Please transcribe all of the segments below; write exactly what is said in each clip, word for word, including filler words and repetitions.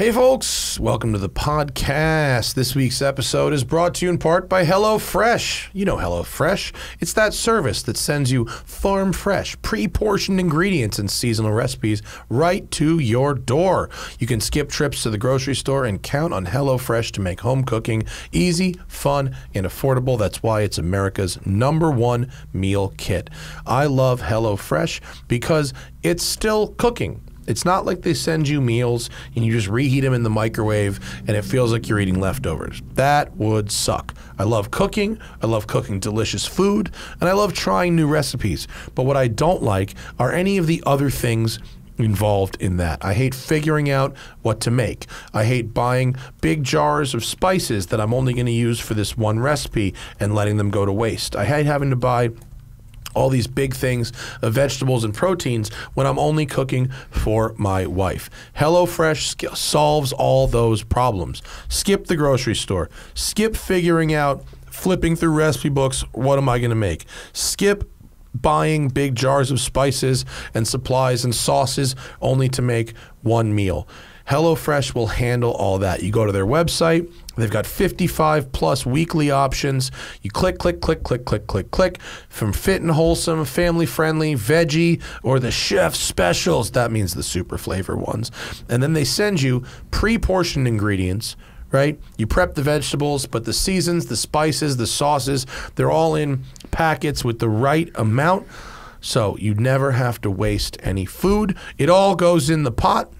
Hey folks, welcome to the podcast. This week's episode is brought to you in part by HelloFresh. You know HelloFresh. It's that service that sends you farm fresh, pre-portioned ingredients and seasonal recipes right to your door. You can skip trips to the grocery store and count on HelloFresh to make home cooking easy, fun, and affordable. That's why it's America's number one meal kit. I love HelloFresh because it's still cooking. It's not like they send you meals and you just reheat them in the microwave and it feels like you're eating leftovers. That would suck. I love cooking, I love cooking delicious food, and I love trying new recipes. But what I don't like are any of the other things involved in that. I hate figuring out what to make. I hate buying big jars of spices that I'm only going to use for this one recipe and letting them go to waste. I hate having to buy all these big things of vegetables and proteins when I'm only cooking for my wife. HelloFresh solves all those problems. Skip the grocery store. Skip figuring out, flipping through recipe books, what am I going to make? Skip buying big jars of spices and supplies and sauces only to make one meal. HelloFresh will handle all that. You go to their website. They've got fifty-five plus weekly options. You click, click, click, click, click, click, click. From fit and wholesome, family-friendly, veggie, or the chef specials. That means the super flavor ones. And then they send you pre-portioned ingredients, right? You prep the vegetables, but the seasons, the spices, the sauces, they're all in packets with the right amount. So you never have to waste any food. It all goes in the pot.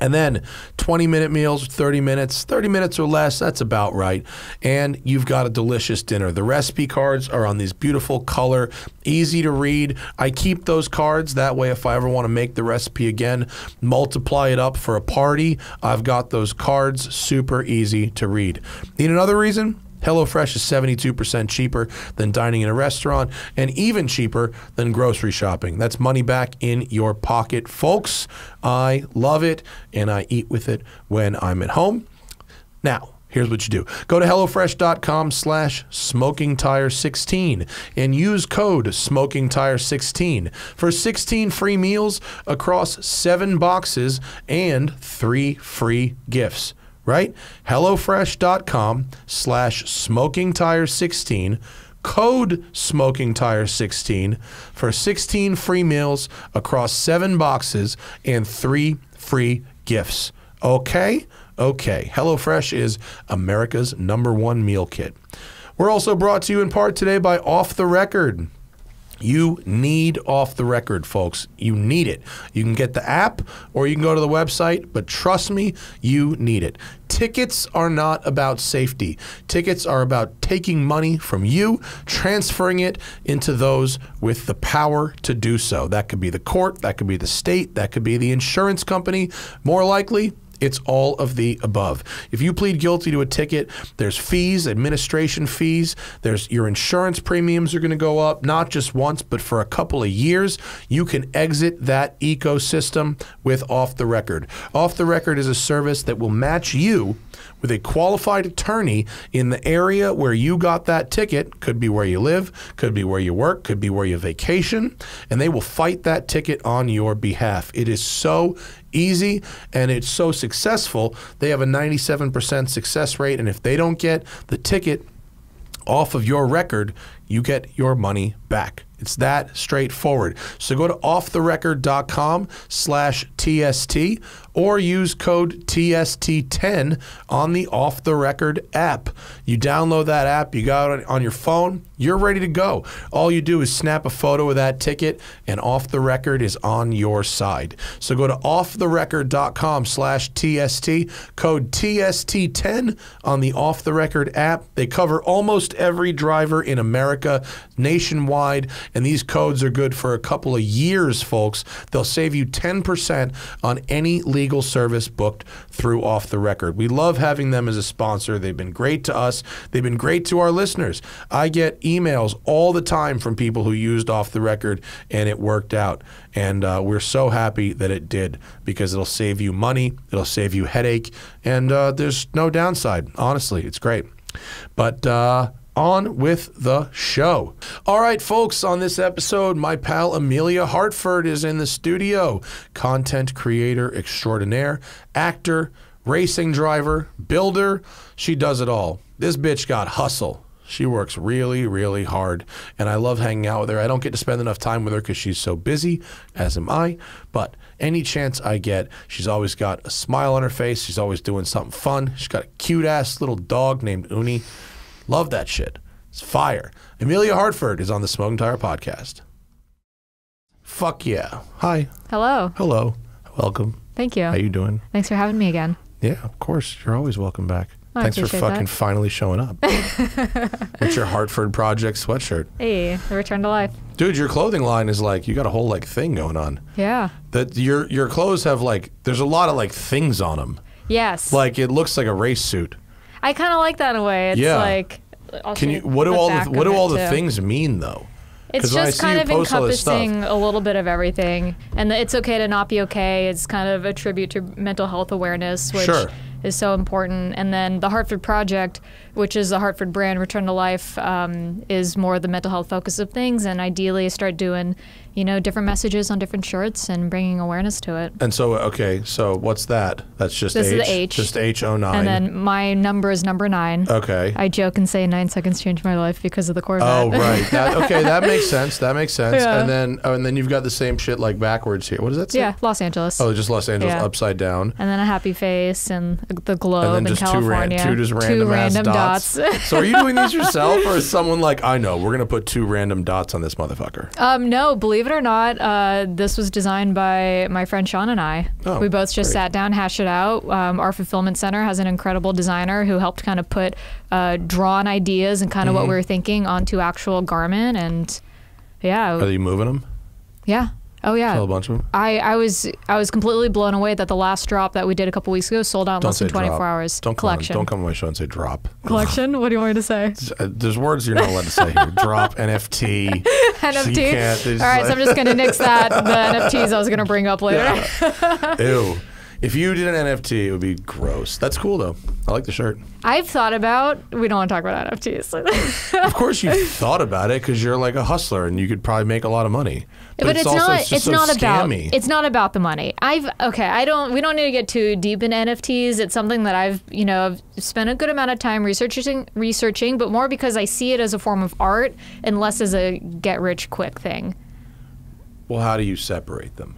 And then twenty minute meals, thirty minutes, thirty minutes or less, that's about right. And you've got a delicious dinner. The recipe cards are on these beautiful color, easy to read. I keep those cards. That way, if I ever want to make the recipe again, multiply it up for a party, I've got those cards, super easy to read. Need another reason? HelloFresh is seventy-two percent cheaper than dining in a restaurant and even cheaper than grocery shopping. That's money back in your pocket, folks. I love it, and I eat with it when I'm at home. Now, here's what you do. Go to HelloFresh dot com slash Smoking Tire sixteen and use code Smoking Tire sixteen for sixteen free meals across seven boxes and three free gifts. Right? HelloFresh dot com slash Smoking Tire sixteen, code Smoking Tire sixteen for sixteen free meals across seven boxes and three free gifts. Okay? Okay. HelloFresh is America's number one meal kit. We're also brought to you in part today by Off the Record. You need Off the Record, folks. You need it. You can get the app or you can go to the website, but trust me, you need it. Tickets are not about safety. Tickets are about taking money from you, transferring it into those with the power to do so. That could be the court, that could be the state, that could be the insurance company. More likely, it's all of the above. If you plead guilty to a ticket, there's fees, administration fees, there's your insurance premiums are going to go up, not just once, but for a couple of years. You can exit that ecosystem with Off the Record. Off the Record is a service that will match you with a qualified attorney in the area where you got that ticket. Could be where you live, could be where you work, could be where you vacation, and they will fight that ticket on your behalf. It is so easy and it's so successful. They have a ninety-seven percent success rate, and if they don't get the ticket off of your record, you get your money back. It's that straightforward. So go to off the record dot com slash T S T or use code T S T ten on the Off the Record app. You download that app, you got it on your phone, you're ready to go. All you do is snap a photo of that ticket and Off the Record is on your side. So go to off the record dot com slash T S T, code T S T ten on the Off the Record app. They cover almost every driver in America, nationwide. And these codes are good for a couple of years, folks. They'll save you ten percent on any legal service booked through Off the Record. We love having them as a sponsor. They've been great to us. They've been great to our listeners. I get emails all the time from people who used Off the Record, and it worked out. And uh, we're so happy that it did because it'll save you money. It'll save you headache. And uh, there's no downside. Honestly, it's great. But uh on with the show. All right, folks, on this episode, my pal Emelia Hartford is in the studio. Content creator extraordinaire, actor, racing driver, builder. She does it all. This bitch got hustle. She works really, really hard, and I love hanging out with her. I don't get to spend enough time with her because she's so busy, as am I, but any chance I get, she's always got a smile on her face. She's always doing something fun. She's got a cute-ass little dog named Uni. Love that shit. It's fire. Emelia Hartford is on the Smoking Tire podcast. Fuck yeah. Hi. Hello. Hello. Welcome. Thank you. How you doing? Thanks for having me again. Yeah, of course. You're always welcome back. Oh, thanks for fucking that. finally showing up. With your Hartford Project sweatshirt. Hey, the return to life. Dude, your clothing line is like, you got a whole like thing going on. Yeah. That your your clothes have like, there's a lot of like things on them. Yes. Like it looks like a race suit. I kind of like that in a way. It's yeah. like, Can you, what do all the, what do all the things mean though? It's just kind of encompassing a little bit of everything. And the, it's okay to not be okay. It's kind of a tribute to mental health awareness, which sure. is so important. And then the Hartford Project, which is the Hartford brand, Return to Life, um, is more the mental health focus of things. And ideally start doing, you know, different messages on different shirts and bringing awareness to it. And so, okay, so what's that? That's just this H. This is H. Just H oh nine. And then my number is number nine. Okay. I joke and say nine seconds changed my life because of the Corvette. Oh, right. That, okay, that makes sense. That makes sense. Yeah. And then oh, and then you've got the same shit like backwards here. What does that say? Yeah, Los Angeles. Oh, just Los Angeles yeah. upside down. And then a happy face and the globe and, then just and California. Two, ran two just random, two random dots. dots. So are you doing these yourself or is someone like, I know, we're going to put two random dots on this motherfucker? Um, no, believe Believe it or not, uh, this was designed by my friend Sean and I. Oh, we both just great. sat down, hashed it out. Um, our fulfillment center has an incredible designer who helped kind of put uh, drawn ideas and kind of mm-hmm. what we were thinking onto actual garment. And yeah. Are you moving them? Yeah. Oh yeah. Sell a bunch of them? I, I was I was completely blown away that the last drop that we did a couple weeks ago sold out in less than twenty-four drop. hours. Don't collection. Come on, don't come on my show and say drop. Collection? What do you want me to say? There's words you're not allowed to say here. Drop, N F T. N F T. All right, like... so I'm just gonna nix that. The N F Ts I was gonna bring up later. Yeah. Ew. If you did an N F T, it would be gross. That's cool though. I like the shirt. I've thought about, we don't want to talk about N F Ts. Of course you've thought about it because you're like a hustler and you could probably make a lot of money. But, but it's, it's not. It's, it's so not scammy. about. It's not about the money. I've okay. I don't. We don't need to get too deep in N F Ts. It's something that I've you know spent a good amount of time researching, researching, but more because I see it as a form of art and less as a get rich quick thing. Well, how do you separate them?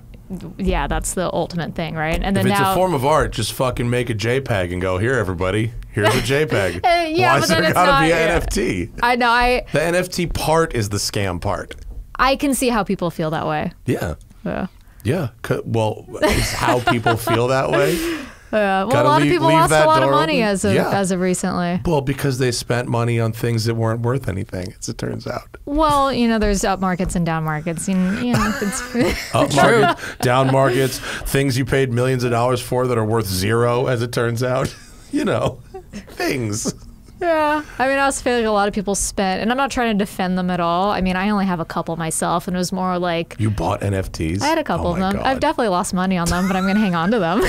Yeah, that's the ultimate thing, right? And then if it's now, a form of art, just fucking make a JPEG and go, here, everybody, here's a JPEG. uh, yeah, Why but then there it's gotta not, be an yeah. N F T? I know. I the N F T part is the scam part. I can see how people feel that way. Yeah. Yeah. Yeah. Well, it's how people feel that way. Yeah. Well, Gotta a lot leave, of people lost a lot of money open. as of yeah. as of recently. Well, because they spent money on things that weren't worth anything, as it turns out. Well, you know, there's up markets and down markets. And, you know, it's up markets, down markets, things you paid millions of dollars for that are worth zero, as it turns out. You know, things. Yeah, I mean, I also feel like a lot of people spent, and I'm not trying to defend them at all. I mean, I only have a couple myself, and it was more like... You bought N F Ts? I had a couple oh of them. God. I've definitely lost money on them, but I'm going to hang on to them.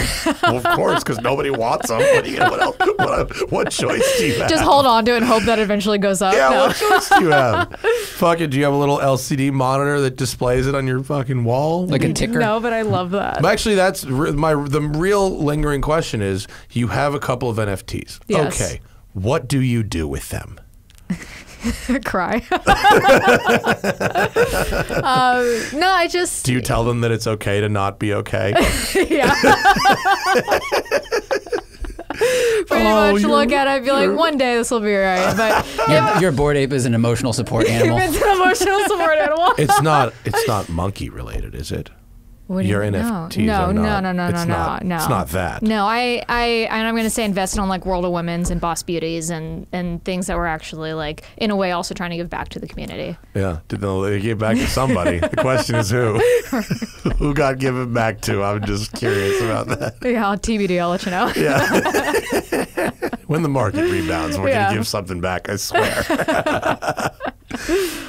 Well, of course, because nobody wants them. What, you, what, else, what, what choice do you have? Just hold on to it and hope that it eventually goes up. Yeah, no. What choice do you have? Fuck it, do you have a little L C D monitor that displays it on your fucking wall? Like a ticker? No, but I love that. Actually, that's my the real lingering question is, you have a couple of N F Ts. Yes. Okay. What do you do with them? Cry. um, no, I just... Do you tell them that it's okay to not be okay? Yeah. Pretty oh, much look at it and be like, one day this will be right. But your, your Bored Ape is an emotional support animal. It's an emotional support animal. It's not, it's not monkey related, is it? Your N F Ts no, are not. No, no, no, no, no, not, no. It's not that. No, I, I, and I'm going to say invested on like World of Women's and Boss Beauties and, and things that were actually like, in a way, also trying to give back to the community. Yeah, they gave back to somebody. The question is who? Who got given back to? I'm just curious about that. Yeah, I'll T B D, I'll let you know. Yeah. When the market rebounds, we're yeah. going to give something back, I swear.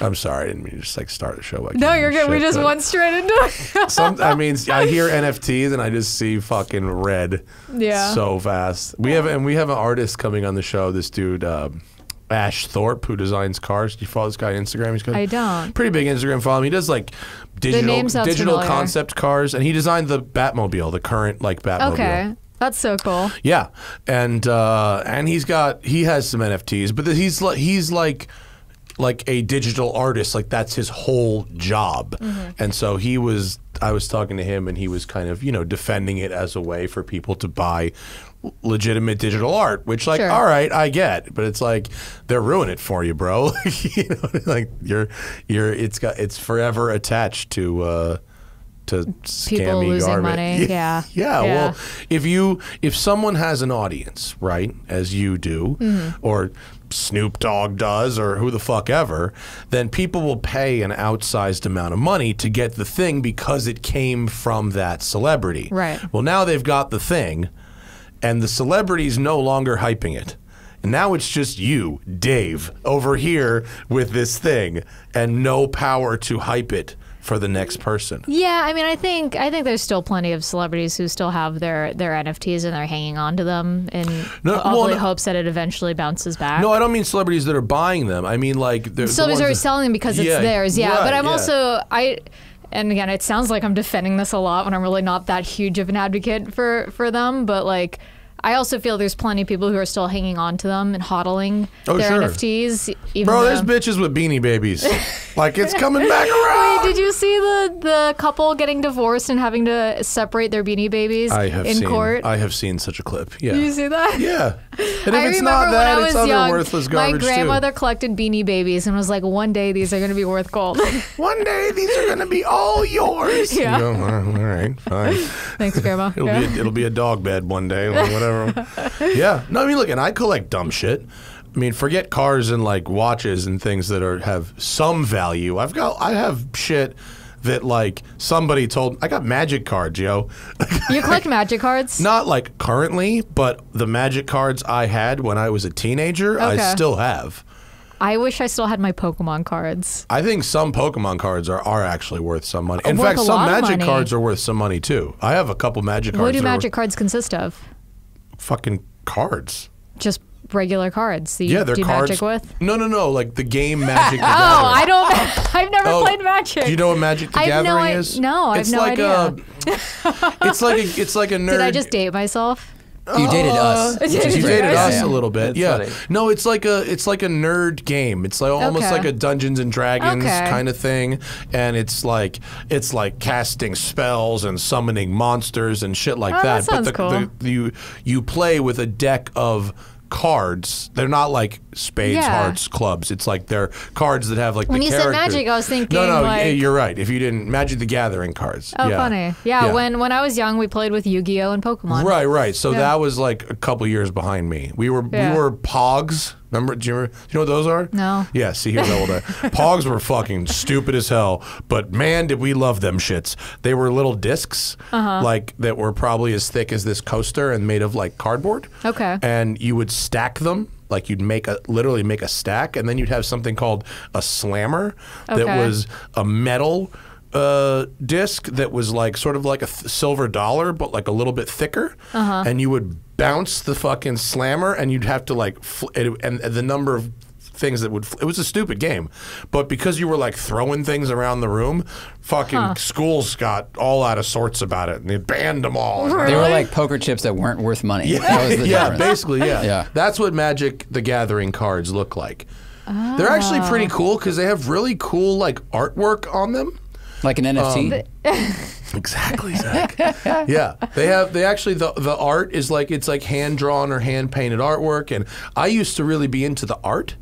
I'm sorry, I didn't mean to just like start a show like that. No, you're good. We just went straight into it. Some, I mean, I hear N F Ts and I just see fucking red. Yeah. So fast. We have and we have an artist coming on the show. This dude, um, Ash Thorpe, who designs cars. Do you follow this guy on Instagram? He's got I don't. pretty big Instagram following. He does like digital digital familiar. concept cars, and he designed the Batmobile, the current like Batmobile. Okay. That's so cool. Yeah, and uh, and he's got he has some N F Ts, but he's like he's like like a digital artist. Like that's his whole job. Mm-hmm. And so he was. I was talking to him, and he was kind of you know defending it as a way for people to buy legitimate digital art, which like sure. all right, I get, but it's like they're ruining it for you, bro. you know, like you're you're it's got it's forever attached to. Uh, To people losing garment. money, yeah. yeah. Yeah, well, if you if someone has an audience, right, as you do, mm-hmm. or Snoop Dogg does, or who the fuck ever, then people will pay an outsized amount of money to get the thing because it came from that celebrity. Right. Well, now they've got the thing, and the celebrity's no longer hyping it. Now it's just you, Dave, over here with this thing, and no power to hype it for the next person. Yeah, I mean, I think I think there's still plenty of celebrities who still have their their N F Ts and they're hanging on to them in no, well, no, hopes that it eventually bounces back. No, I don't mean celebrities that are buying them. I mean like the celebrities the are that, selling them because it's yeah, theirs. Yeah, right, but I'm yeah. also I. And again, it sounds like I'm defending this a lot when I'm really not that huge of an advocate for for them, but like. I also feel there's plenty of people who are still hanging on to them and hodling oh, their sure. N F Ts. Even Bro, there's bitches with Beanie Babies. Like, it's coming back around. Wait, did you see the, the couple getting divorced and having to separate their Beanie Babies I have in seen, court? I have seen such a clip, yeah. Did you see that? Yeah. And if I it's not that, it's other young, worthless garbage, my grandmother too. collected Beanie Babies and was like, one day these are going to be worth gold. One day these are going to be all yours. Yeah. You know, all right, fine. Thanks, Grandma. it'll, yeah. be a, it'll be a dog bed one day or whatever. Yeah. No, I mean, look, and I collect dumb shit. I mean, forget cars and like watches and things that are have some value. I've got, I have shit that like somebody told. I got Magic cards, yo. You collect like, Magic cards? Not like currently, but the Magic cards I had when I was a teenager, okay. I still have. I wish I still had my Pokemon cards. I think some Pokemon cards are, are actually worth some money. In worth fact, some Magic cards are worth some money too. I have a couple Magic cards. What do Magic cards consist of? Fucking cards. Just regular cards that you yeah, do cards. Magic with? No, no, no. Like the game Magic the Gathering. Oh, I don't. I've never oh, played Magic. Do you know what Magic the I've Gathering no, is? No, I've it's no like idea. A, it's, like a, it's like a nerd. Did I just date myself? You dated us. Uh, you dated great. us yeah. a little bit. That's yeah. Funny. No, it's like a it's like a nerd game. It's like almost okay. like a Dungeons and Dragons okay. kind of thing, and it's like it's like casting spells and summoning monsters and shit like oh, that. that sounds but the, cool. the, you you play with a deck of cards. They're not like spades, yeah. hearts, clubs. It's like they're cards that have like when the characters. When you said Magic, I was thinking No, no, like... you're right. If you didn't, Magic the Gathering cards. Oh, yeah. funny. Yeah, yeah, when when I was young, we played with Yu-Gi-Oh! And Pokemon. Right, right. So yeah. that was like a couple years behind me. We were, yeah. we were Pogs. Remember, do you, remember, do you know what those are? No. Yeah, see, here's how old I am. Pogs were fucking stupid as hell, but man, did we love them shits. They were little discs, uh-huh. like, that were probably as thick as this coaster and made of, like, cardboard. Okay. And you would stack them. Like you'd make a literally make a stack, and then you'd have something called a slammer okay. that was a metal uh, disc that was like sort of like a th silver dollar, but like a little bit thicker. Uh-huh. And you would bounce the fucking slammer, and you'd have to like fl it, and, and the number of things that would. It was a stupid game, but because you were like throwing things around the room, fucking huh. schools got all out of sorts about it, and they banned them all. Really? They were like poker chips that weren't worth money. Yeah, that was the yeah difference. basically, yeah. yeah. That's what Magic the Gathering cards look like. Oh. They're actually pretty cool because they have really cool like artwork on them, like an N F T. Um, exactly, Zach. Yeah, they have. They actually the the art is like it's like hand drawn or hand painted artwork, and I used to really be into the art.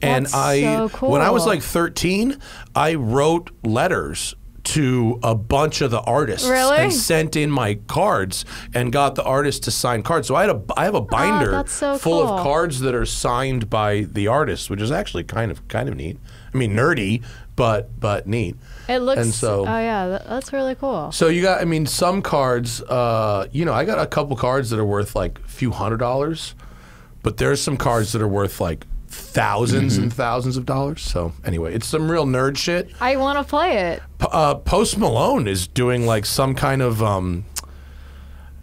And That's I, so cool. when I was like thirteen, I wrote letters to a bunch of the artists really? and sent in my cards and got the artists to sign cards. So I had a, I have a binder oh, so full cool. of cards that are signed by the artists, which is actually kind of kind of neat. I mean, nerdy, but but neat. It looks. And so, oh yeah, that's really cool. So you got, I mean, some cards. Uh, you know, I got a couple cards that are worth like a few hundred dollars, but there's some cards that are worth like. Thousands mm-hmm. and thousands of dollars. So anyway, it's some real nerd shit. I want to play it. P uh, Post Malone is doing like some kind of um,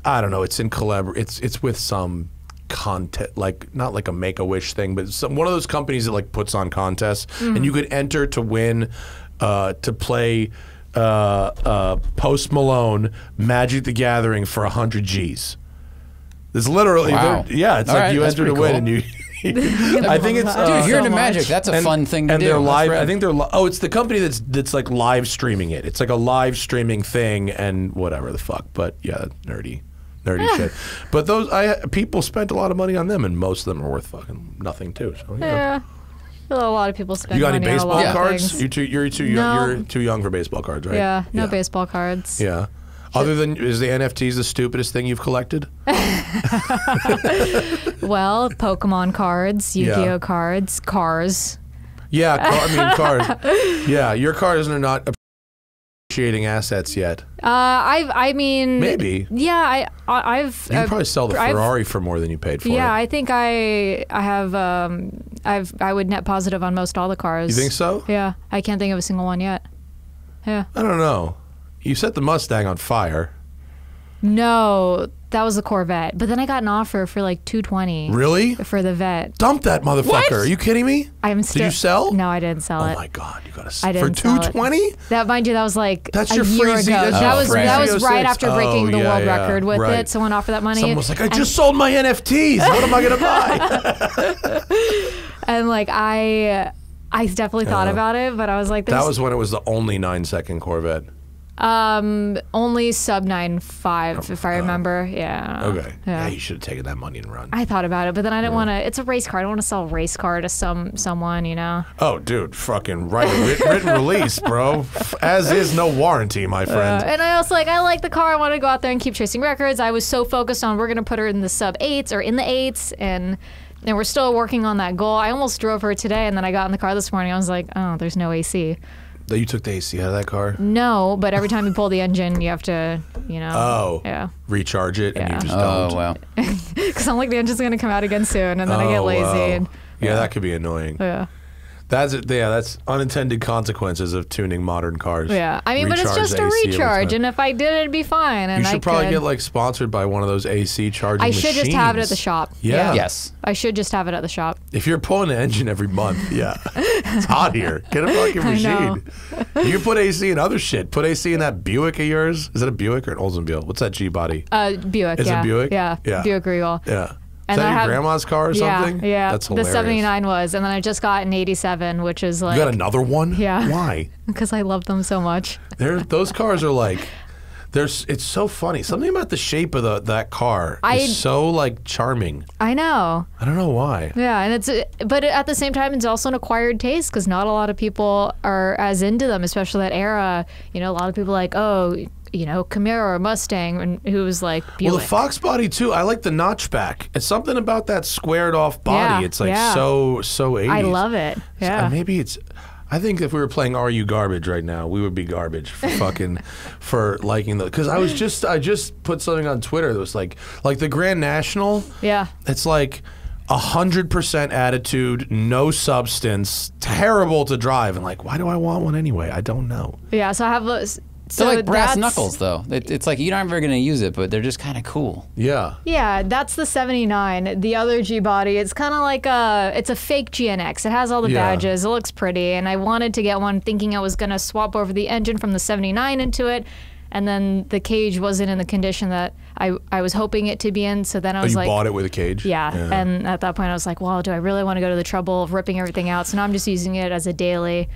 I don't know. It's in collab. It's it's with some content, like not like a Make a Wish thing, but some one of those companies that like puts on contests, mm-hmm. and you could enter to win uh, to play uh, uh, Post Malone Magic the Gathering for a hundred G's. It's literally, wow. yeah, it's all like right, you entered a cool. win and you... I think it's... Uh, Dude, you're into Magic. That's a and, fun thing to and do. And they're live... Right. I think they're... Oh, it's the company that's that's like live streaming it. It's like a live streaming thing and whatever the fuck. But yeah, nerdy. Nerdy yeah. shit. But those... I people spent a lot of money on them and most of them are worth fucking nothing too. So, you yeah. know. Well, a lot of people spend money on a lot of things. You got any baseball cards? You're too, you're, too no. you're too young for baseball cards, right? Yeah, no yeah. baseball cards. Yeah. Other than, is the N F Ts the stupidest thing you've collected? Well, Pokemon cards, Yu-Gi-Oh yeah. cards, cars. Yeah, car, I mean cars. Yeah, your cars are not appreciating assets yet. Uh, I, I mean, maybe. Yeah, I, I've. You uh, probably sell the Ferrari I've, for more than you paid for yeah, it. Yeah, I think I, I have. Um, I've, I would net positive on most all the cars. You think so? Yeah, I can't think of a single one yet. Yeah. I don't know. You set the Mustang on fire. No, that was the Corvette. But then I got an offer for like two twenty. Really? For the Vet. Dump that motherfucker. What? Are you kidding me? I'm still. Did you sell? No, I didn't sell oh it. Oh my god, you got to sell for two twenty? That mind you, that was like that's a your year freezy, ago. That's that your was freezy. That was right after breaking oh, the yeah, world yeah, record with right. it. Someone offered that money. Someone was like, I just and sold my N F Ts. What am I gonna buy? And like I, I definitely thought uh, about it, but I was like, that was when it was the only nine second Corvette. Um, only sub nine five, if I remember. Yeah. Okay. Yeah. yeah, you should have taken that money and run. I thought about it, but then I didn't yeah. want to. It's a race car. I don't want to sell a race car to some someone, you know. Oh, dude, fucking right, written, written release, bro. As is, no warranty, my friend. Uh, and I also like, I like the car. I want to go out there and keep chasing records. I was so focused on we're gonna put her in the sub eights or in the eights, and and we're still working on that goal. I almost drove her today, and then I got in the car this morning. I was like, oh, there's no A C. That you took the A C out of that car? No, but every time you pull the engine, you have to, you know. Oh. Yeah. Recharge it, yeah. and you just oh, don't. Oh, wow. Because I'm like, the engine's going to come out again soon, and then oh, I get lazy. Wow. And, yeah, yeah, that could be annoying. Yeah. That's yeah. That's unintended consequences of tuning modern cars. Yeah, I mean, recharge, but it's just a recharge, and if I did, it'd be fine. And you should I probably could. get like sponsored by one of those A C charging machines. I should machines. just have it at the shop. Yeah. yeah. Yes. I should just have it at the shop. If you're pulling an engine every month, yeah, it's hot here. Get a fucking machine. You can put A C in other shit. Put A C in that Buick of yours. Is that a Buick or an Oldsmobile? What's that G body? Uh, Buick. Is yeah. it Buick? Yeah. yeah. Buick Regal. Yeah. Is and that I your have, grandma's car or something? Yeah, yeah. That's hilarious. The seventy-nine was, and then I just got an eighty-seven, which is like... You got another one? Yeah. Why? Because I love them so much. They're, those cars are like... There's, it's so funny. Something about the shape of the, that car I, is so like charming. I know. I don't know why. Yeah, and it's but at the same time, it's also an acquired taste because not a lot of people are as into them, especially that era. You know, a lot of people are like, oh, you know, Camaro or Mustang, and who was like Buick. Well, the Fox body too. I like the notchback. It's something about that squared off body. Yeah, it's like yeah. so so eighties. I love it. Yeah. So maybe it's. I think if we were playing Are You Garbage right now, we would be garbage for fucking, for liking the, because I was just, I just put something on Twitter that was like, like the Grand National, yeah, it's like one hundred percent attitude, no substance, terrible to drive, and like, why do I want one anyway? I don't know. Yeah, so I have those. So they're like brass knuckles, though. It, it's like you're not ever going to use it, but they're just kind of cool. Yeah. Yeah, that's the seventy-nine. The other G body, it's kind of like a, it's a fake G N X. It has all the yeah. badges. It looks pretty, and I wanted to get one, thinking I was going to swap over the engine from the seventy-nine into it, and then the cage wasn't in the condition that I I was hoping it to be in. So then I was oh, you like, you bought it with a cage. Yeah, yeah. And at that point, I was like, well, do I really want to go to the trouble of ripping everything out? So now I'm just using it as a daily.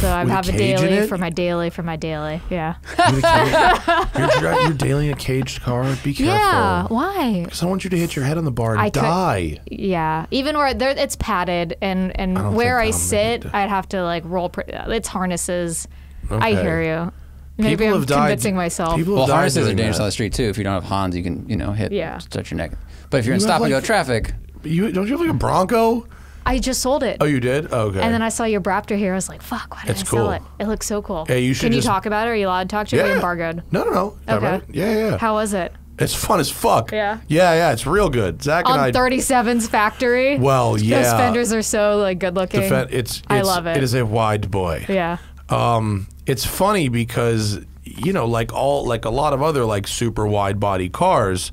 So I have a, a daily for my daily for my daily. Yeah. You're, you're, you're daily in a caged car. Be careful. Yeah. Why? Because I want you to hit your head on the bar and I die. Could, yeah. Even where there, it's padded and and I where I sit, good. I'd have to like roll. It's harnesses. Okay. I hear you. Maybe people I'm have convincing died. myself. People well, harnesses are dangerous that. on the street too. If you don't have Hans, you can you know hit yeah. touch your neck. But if you're you in stop like, and go traffic, you don't you have like a Bronco? I just sold it. Oh, you did? Oh, okay. And then I saw your Raptor here. I was like, fuck, why did it's I cool. sell it? It looks so cool. Hey, you should Can just... you talk about it? Are you allowed to talk to it? Yeah. Are you embargoed? No, no, no. Okay. Yeah, yeah. How was it? It's fun as fuck. Yeah. Yeah, yeah. It's real good. Zach and I. On thirty-seven's factory. Well, yeah. Those fenders are so like good looking. It's, it's, I love it. It is a wide boy. Yeah. Um, it's funny because, you know, like all, like a lot of other like super wide body cars,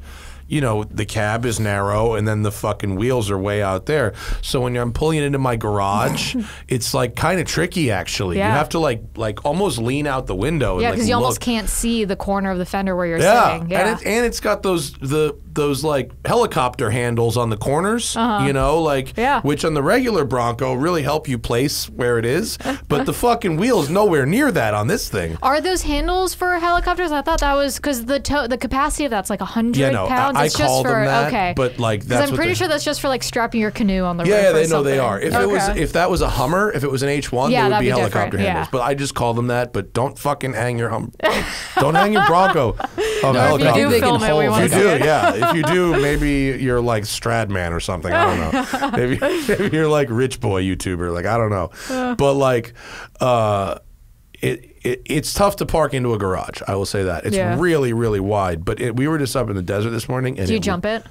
you know, the cab is narrow and then the fucking wheels are way out there. So when I'm pulling it into my garage, it's like kind of tricky actually. Yeah. You have to like like almost lean out the window. Yeah, because like you look. almost can't see the corner of the fender where you're yeah. sitting. Yeah, and, it, and it's got those the those like helicopter handles on the corners, uh-huh. you know, like yeah. which on the regular Bronco really help you place where it is, but the fucking wheel's nowhere near that on this thing. Are those handles for helicopters? I thought that was because the to the capacity of that's like a hundred yeah, no, pounds. I, I it's called just for, them that, okay. but like that's I'm pretty what sure that's just for like strapping your canoe on the yeah, road. Yeah, they know they are. If okay. it was if that was a Hummer, if it was an H one, yeah, there would be, be helicopter different. handles. Yeah. But I just call them that. But don't fucking hang your hum. Don't hang your Bronco on no, a helicopter. You do film it, we want to. You do, yeah. If you do, maybe you're like Stradman or something. I don't know. Maybe, maybe you're like rich boy YouTuber. Like I don't know. Uh. But like, uh, it. It, it's tough to park into a garage. I will say that. It's yeah. really, really wide. But it, we were just up in the desert this morning. And do you it, jump it?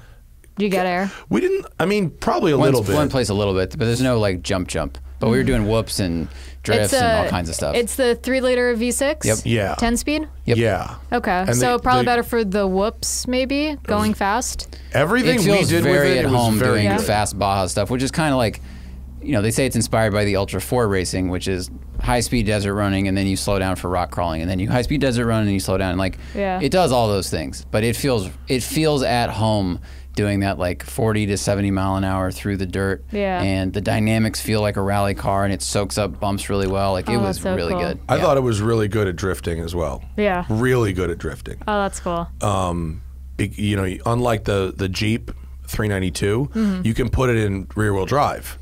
Do you get air? We didn't. I mean, probably a Once, little bit. One place a little bit, but there's no like jump jump. But mm. we were doing whoops and drifts a, and all kinds of stuff. It's the three liter V six? Yep. Yeah. ten speed? Yep. Yeah. Okay. And so the, probably the, better for the whoops maybe, going fast. Everything it feels we did very with it, at it was home very doing yeah. fast Baja stuff, which is kind of like, you know, they say it's inspired by the Ultra four racing, which is high-speed desert running, and then you slow down for rock crawling, and then you high-speed desert run, and you slow down. And like, yeah. it does all those things, but it feels it feels at home doing that like forty to seventy mile an hour through the dirt. Yeah. And the dynamics feel like a rally car, and it soaks up bumps really well. Like oh, it was so really cool. good. I yeah. thought it was really good at drifting as well. Yeah. Really good at drifting. Oh, that's cool. Um, you know, unlike the the Jeep three ninety-two, mm-hmm. you can put it in rear-wheel drive.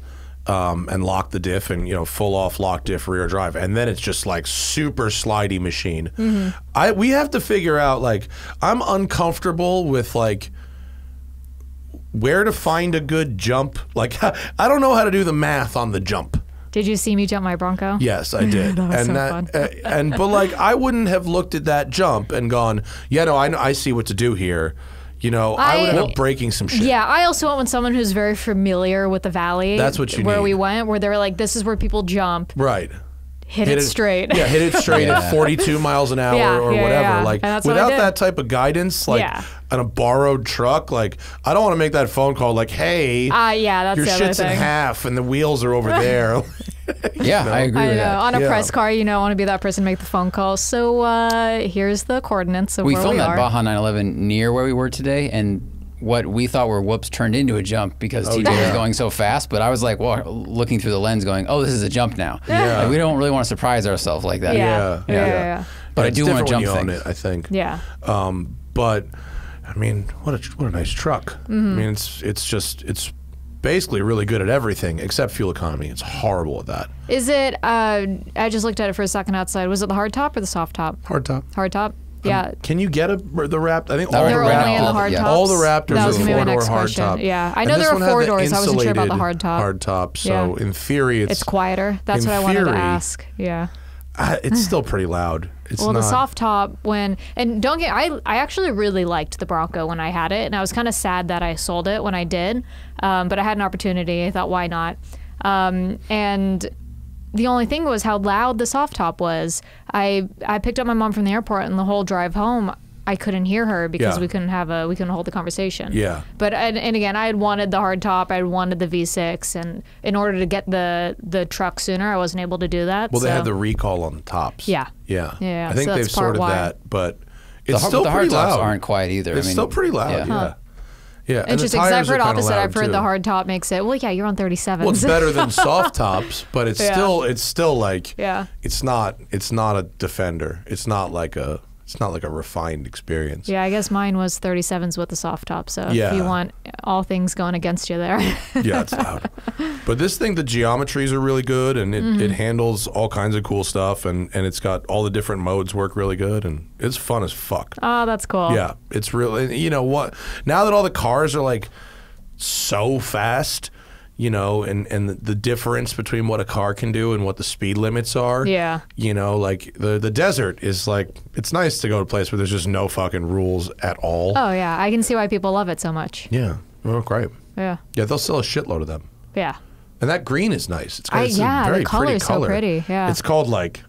Um, and lock the diff and, you know, full off lock diff rear drive. And then it's just like super slidey machine. Mm-hmm. I we have to figure out, like, I'm uncomfortable with like where to find a good jump. Like I don't know how to do the math on the jump. Did you see me jump my Bronco? Yes, I did. That was and so that, fun. uh, and but like I wouldn't have looked at that jump and gone, yeah, no, I I see what to do here. You know, I, I would end up breaking some shit. Yeah, I also went with someone who's very familiar with the valley. That's what you where need. Where we went, where they were like, this is where people jump. Right. Hit, hit it straight. Yeah, hit it straight yeah. at forty-two miles an hour yeah, or yeah, whatever. Yeah. Like, without what that type of guidance, like, yeah. on a borrowed truck, like, I don't want to make that phone call like, hey, uh, yeah, that's your the shit's other thing. in half and the wheels are over there. Yeah, no. I agree I with know. that. On a yeah. press car, you know, I want to be that person to make the phone call. So uh, here's the coordinates of we where we are. We filmed that Baja nine eleven near where we were today, and what we thought were whoops turned into a jump because oh, T J yeah. was going so fast. But I was like, well, looking through the lens going, oh, this is a jump now. Yeah. Like, we don't really want to surprise ourselves like that. Yeah, yeah, yeah. yeah. yeah, yeah. But yeah, I do want to jump things. It's different when you own it, I think. Yeah. Um, but, I mean, what a, what a nice truck. Mm-hmm. I mean, it's it's just, it's basically really good at everything except fuel economy. It's horrible at that. Is it, uh, I just looked at it for a second outside. Was it the hard top or the soft top? Hard top. Hard top? Yeah. Um, can you get a the Raptor? I think all the, Raptors, the hard yeah. all the Raptors are four-door hard top. Yeah, I know there are four doors. I wasn't sure about the hard top. Hard top. So yeah. in theory, it's, it's quieter. That's what I wanted theory, to ask. Yeah. Uh, it's still pretty loud. It's well, not... the soft top when and don't get. I I actually really liked the Bronco when I had it, and I was kind of sad that I sold it when I did. Um, but I had an opportunity. I thought, why not? Um, and. The only thing was how loud the soft top was. I I picked up my mom from the airport, and the whole drive home, I couldn't hear her because yeah. we couldn't have a we couldn't hold the conversation. Yeah. But and, and again, I had wanted the hard top, I had wanted the V six, and in order to get the the truck sooner, I wasn't able to do that. Well, so. They had the recall on the tops. Yeah. Yeah. Yeah. I think so they've sorted why. that, but it's the hard, still the hard pretty tops loud. Aren't quiet either. It's I mean, still pretty loud. Yeah. yeah. Huh. Yeah, interesting. Exactly opposite. I've heard too. the hard top makes it. Well, yeah, you're on thirty-sevens. Well, it's better than soft tops, but it's yeah. still it's still like yeah. it's not it's not a Defender. It's not like a it's not like a refined experience. Yeah, I guess mine was thirty-sevens with the soft top. So yeah. if you want all things going against you there. Yeah, it's loud. But this thing, the geometries are really good, and it, mm-hmm. it handles all kinds of cool stuff, and and it's got all the different modes work really good, and it's fun as fuck. Oh, that's cool. Yeah, it's really, you know what? Now that all the cars are like so fast, you know, and and the difference between what a car can do and what the speed limits are. Yeah. You know, like the the desert is like, it's nice to go to a place where there's just no fucking rules at all. Oh yeah, I can see why people love it so much. Yeah, oh great. Yeah. Yeah, they'll sell a shitload of them. Yeah. And that green is nice. It's, I, it's yeah, a very the color pretty is color. So pretty. Yeah. It's called like.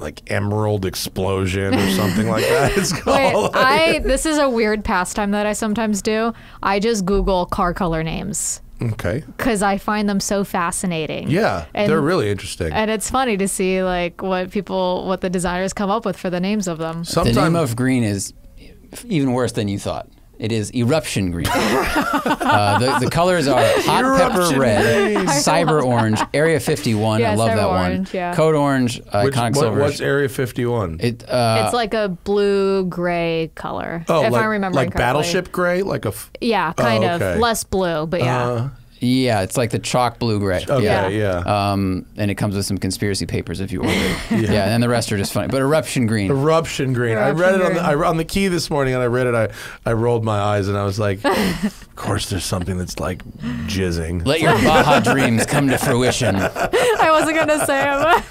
Like Emerald Explosion or something like that. It's called. Wait, I this is a weird pastime that I sometimes do. I just Google car color names. Okay. Because I find them so fascinating. Yeah, and they're really interesting. And it's funny to see like what people, what the designers come up with for the names of them. Sometimes the name of green is even worse than you thought. It is eruption green. uh, the, the colors are hot eruption pepper red, cyber orange, Area fifty-one. Yeah, I love that orange, one. Yeah. Code orange, uh, Which, iconic what, silver. What's Area fifty-one? It, uh, it's like a blue-gray color. Oh, if like, I remember like correctly. Battleship gray, like a. F yeah, kind oh, okay. of less blue, but yeah. Uh, yeah, it's like the chalk blue gray. Okay, yeah. yeah. Um, and it comes with some conspiracy papers if you order it. yeah. yeah, and the rest are just funny. But eruption green. Eruption green. Eruption I read green. it on the, I, on the key this morning, and I read it. I, I rolled my eyes, and I was like, of course there's something that's like jizzing. Let your Baja dreams come to fruition. I wasn't going to say it.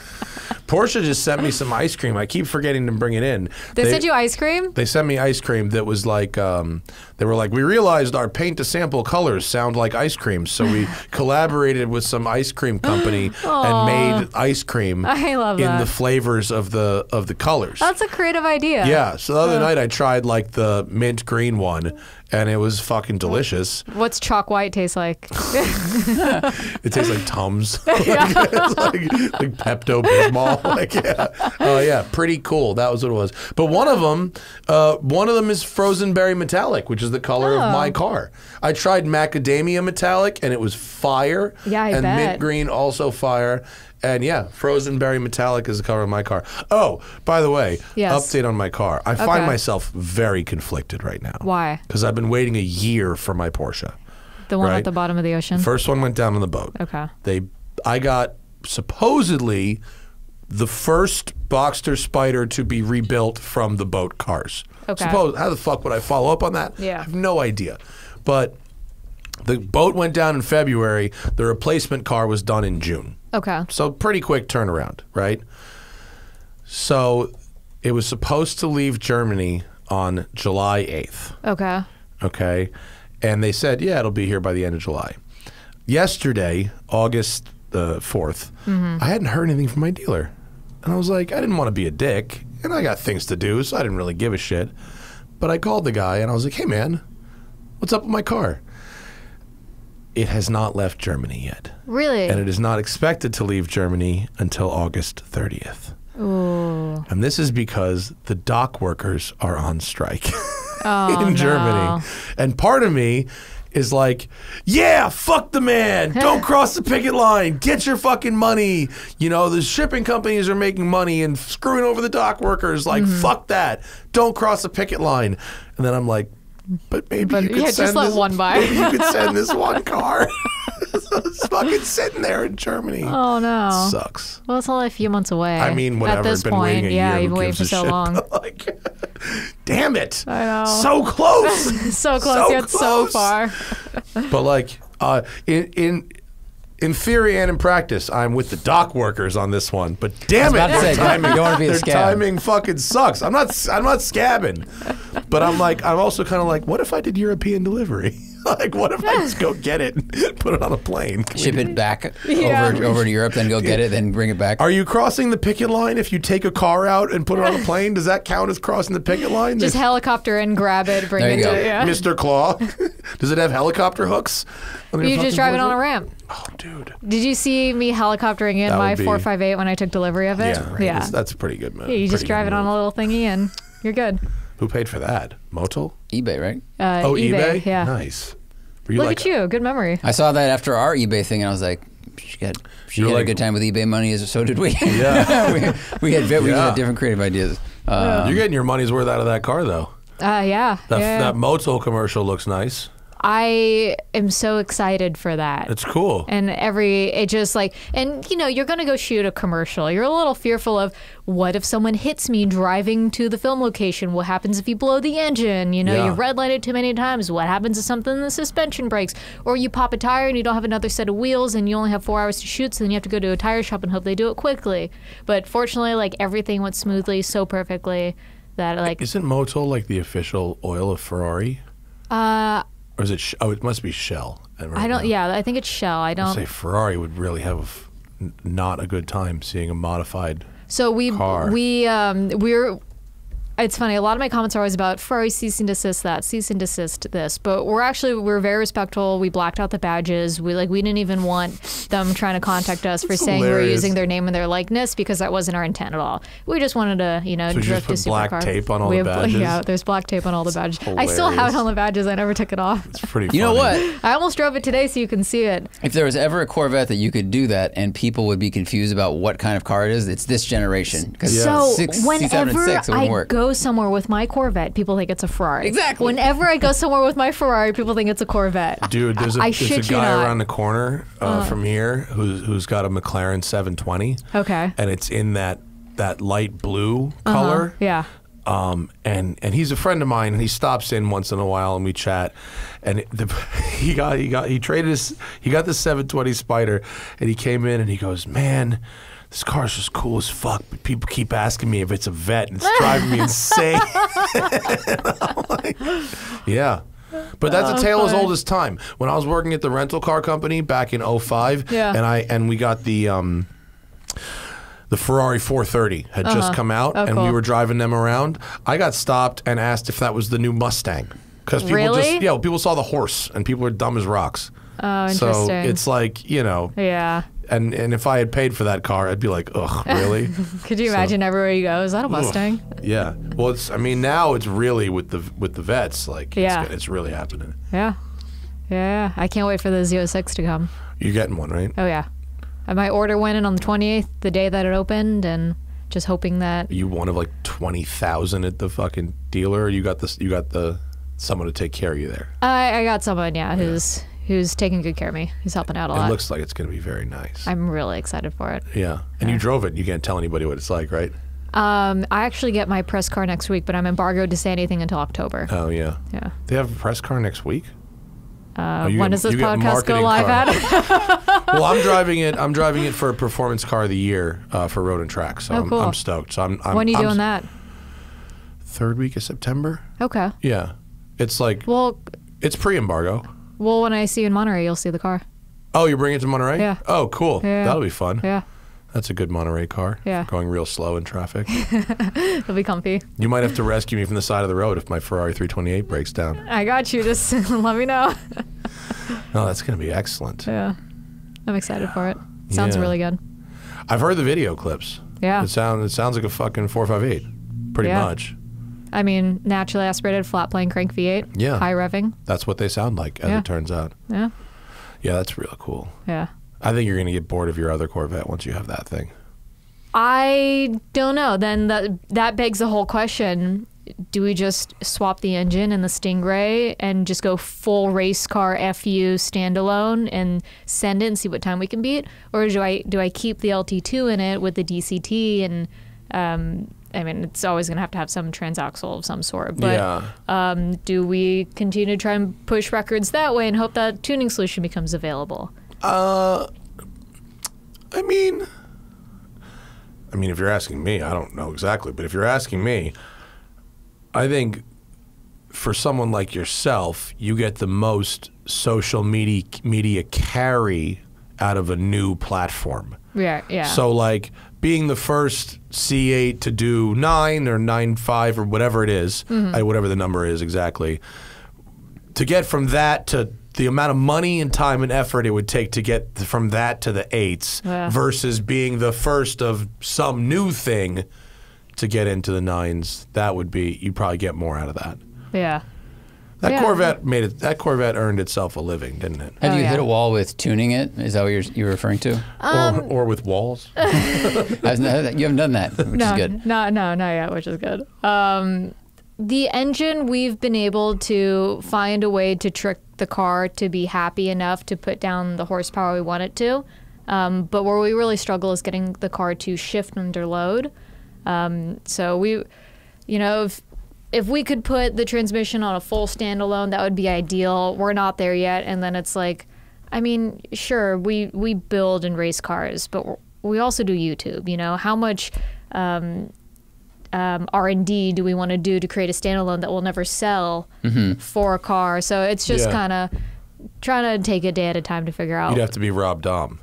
Porsche just sent me some ice cream. I keep forgetting to bring it in. They, they sent you ice cream? They sent me ice cream that was like, um, they were like, we realized our paint to sample colors sound like ice cream. So we collaborated with some ice cream company and made ice cream I love in that. the flavors of the of the colors. That's a creative idea. Yeah. So the other uh. night I tried like the mint green one. And it was fucking delicious. What's chalk white taste like? It tastes like Tums. like, yeah. It's like, like Pepto-Bismol. Like, yeah. Oh, uh, yeah. Pretty cool. That was what it was. But one of them, uh, one of them is Frozen Berry Metallic, which is the color oh. of my car. I tried Macadamia Metallic, and it was fire. Yeah, I and bet. Mint green, also fire. And yeah, Frozen Berry Metallic is the color of my car. Oh, by the way, yes. update on my car. I okay. find myself very conflicted right now. Why? Because I've been waiting a year for my Porsche. The one right? at the bottom of the ocean? First one went down on the boat. Okay. They, I got supposedly the first Boxster Spider to be rebuilt from the boat cars. Okay. Suppose, how the fuck would I follow up on that? Yeah. I have no idea. But the boat went down in February. The replacement car was done in June. Okay. So pretty quick turnaround, right? So it was supposed to leave Germany on July eighth. Okay. Okay. And they said, yeah, it'll be here by the end of July. Yesterday, August the fourth, mm-hmm. I hadn't heard anything from my dealer. And I was like, I didn't want to be a dick. And I got things to do, so I didn't really give a shit. But I called the guy and I was like, hey man, what's up with my car? It has not left Germany yet. Really? And it is not expected to leave Germany until August thirtieth. Ooh. And this is because the dock workers are on strike oh, in no. Germany. And part of me is like, yeah, fuck the man. Don't cross the picket line. Get your fucking money. You know, the shipping companies are making money and screwing over the dock workers. Like, mm-hmm. fuck that. Don't cross the picket line. And then I'm like, But maybe but you could yeah, send just let this, one by. Maybe you could send this one car. It's fucking sitting there in Germany. Oh no, sucks. Well, it's only a few months away. I mean, whatever. At this been point, waiting a yeah, year, you've been waiting for so shit, long. Like, damn it! I know. So close. so close. So yet close. So far. But like, uh, in in. In theory and in practice, I'm with the dock workers on this one. But damn it, their, say, timing, you don't want to be their timing fucking sucks. I'm not, I'm not scabbing, but I'm like, I'm also kind of like, what if I did European delivery? Like, what if I just go get it, put it on a plane, Can ship it back yeah. over over to Europe, then go get it, then bring it back? Are you crossing the picket line if you take a car out and put it on a plane? Does that count as crossing the picket line? Just There's... helicopter in, grab it, bring it to yeah. Mister Claw. Does it have helicopter hooks? You just drive it on a ramp. Oh, dude. Did you see me helicoptering in that my be... four five eight when I took delivery of it? Yeah, right. yeah. That's, that's a pretty good move. Yeah, you just drive it move. on a little thingy and you're good. Who paid for that? Motul? eBay, right? Uh, oh, eBay? eBay? Yeah. Nice. Look like, at you. Good memory. I saw that after our eBay thing, and I was like, she got, she had like, a good time with eBay money, so did we. Yeah. we, we, had, we yeah. had different creative ideas. Yeah. Um, You're getting your money's worth out of that car, though. Uh, yeah. That, yeah. that Motul commercial looks nice. I am so excited for that. It's cool. And every, it just like, and you know, you're going to go shoot a commercial. You're a little fearful of what if someone hits me driving to the film location? What happens if you blow the engine? You know, yeah. you red light it too many times. What happens if something in the suspension breaks? Or you pop a tire and you don't have another set of wheels and you only have four hours to shoot. So then you have to go to a tire shop and hope they do it quickly. But fortunately, like everything went smoothly, so perfectly that like. Isn't Motul like the official oil of Ferrari? Uh. Or is it? Sh oh, it must be Shell. Right I don't. Now. Yeah, I think it's Shell. I don't. I'd say Ferrari would really have a, not a good time seeing a modified. So we car. we um, we're It's funny, a lot of my comments are always about Ferrari cease and desist that, cease and desist this, but we're actually, we're very respectful. We blacked out the badges. We like, we didn't even want them trying to contact us for That's saying hilarious. We're using their name and their likeness, because that wasn't our intent at all. We just wanted to, you know, so drift just put black supercar. Tape on all we the have, badges? Yeah, there's black tape on all the badges. Hilarious. I still have it on the badges. I never took it off. It's pretty funny. You know what? I almost drove it today so you can see it. If there was ever a Corvette that you could do that and people would be confused about what kind of car it is, it's this generation. Yeah. So six, whenever six, six, it I work. Go somewhere with my Corvette, people think it's a Ferrari. Exactly. Whenever I go somewhere with my Ferrari, people think it's a Corvette. Dude, there's a, I, I there's a guy around the corner uh, uh, from here who's, who's got a McLaren seven twenty. Okay. And it's in that that light blue color. Uh-huh. Yeah. Um, and, and he's a friend of mine, and he stops in once in a while and we chat, and the, he got, he got, he traded his, he got the seven twenty Spider, and he came in and he goes, man, this car's just cool as fuck, but people keep asking me if it's a vet and it's driving me insane. I'm like, yeah. But that's oh, a tale fine. As old as time. When I was working at the rental car company back in oh five, yeah. and I, and we got the, um, the Ferrari four thirty had uh-huh. just come out, oh, and cool. we were driving them around. I got stopped and asked if that was the new Mustang, because people really? just yeah, people saw the horse, and people are dumb as rocks. Oh, interesting. So it's like, you know, yeah. And and if I had paid for that car, I'd be like, ugh, really? Could you so, imagine everywhere you go? Is that a Mustang? Ugh. Yeah. Well, it's. I mean, now it's really with the with the vets, like yeah. it's, it's really happening. Yeah, yeah. I can't wait for the Z oh six to come. You're getting one, right? Oh yeah. My order went in on the twenty-eighth, the day that it opened, and just hoping that you one of like twenty thousand at the fucking dealer. Or you got this. You got the someone to take care of you there. I, I got someone, yeah, yeah, who's who's taking good care of me. Who's helping out a it lot. It looks like it's going to be very nice. I'm really excited for it. Yeah, and yeah. you drove it. You can't tell anybody what it's like, right? Um, I actually get my press car next week, but I'm embargoed to say anything until October. Oh yeah, yeah. They have a press car next week. Uh, oh, when does this podcast go live car. at? Well, I'm driving it. I'm driving it for a performance car of the year uh, for Road and Track. So oh, I'm, cool. I'm stoked. So I'm, I'm. When are you I'm doing that? Third week of September. Okay. Yeah, it's like well, it's pre-embargo. Well, when I see you in Monterey, you'll see the car. Oh, you're bringing it to Monterey? Yeah. Oh, cool. Yeah. That'll be fun. Yeah. That's a good Monterey car. Yeah. Going real slow in traffic. It'll be comfy. You might have to rescue me from the side of the road if my Ferrari three twenty-eight breaks down. I got you. Just let me know. No, that's going to be excellent. Yeah. I'm excited for it. Sounds yeah. really good. I've heard the video clips. Yeah. It, sound, it sounds like a fucking four five eight, pretty yeah. much. I mean, naturally aspirated, flat plane crank V eight. Yeah. High revving. That's what they sound like, as yeah. it turns out. Yeah. Yeah, that's real cool. Yeah. I think you're going to get bored of your other Corvette once you have that thing. I don't know. Then that, that begs the whole question. Do we just swap the engine and the Stingray and just go full race car F U standalone and send it and see what time we can beat? Or do I do I keep the L T two in it with the D C T? And um, I mean, it's always going to have to have some transaxle of some sort. But yeah. um, do we continue to try and push records that way and hope that tuning solution becomes available? Uh, I mean, I mean, if you're asking me, I don't know exactly, but if you're asking me, I think for someone like yourself, you get the most social media media carry out of a new platform. Yeah, yeah. So like being the first C eight to do nine or nine five or whatever it is, mm-hmm. I, whatever the number is exactly, to get from that to the amount of money and time and effort it would take to get from that to the eights yeah. versus being the first of some new thing to get into the nines, that would be, you'd probably get more out of that. Yeah. That yeah. Corvette made it, that Corvette earned itself a living, didn't it? Have oh, you yeah. hit a wall with tuning it? Is that what you're, you're referring to? Um, or, or with walls? You haven't done that, which no, is good. No, no, not yet, which is good. Um, The engine, we've been able to find a way to trick the car to be happy enough to put down the horsepower we want it to. Um, but where we really struggle is getting the car to shift under load. Um, so we, you know, if, if we could put the transmission on a full standalone, that would be ideal. We're not there yet. And then it's like, I mean, sure, we, we build and race cars, but we also do YouTube, you know, how much... Um, Um, R and D do we want to do to create a standalone that will never sell mm-hmm. for a car? So it's just yeah. kind of trying to take a day at a time to figure out. You'd have to be Rob Dom.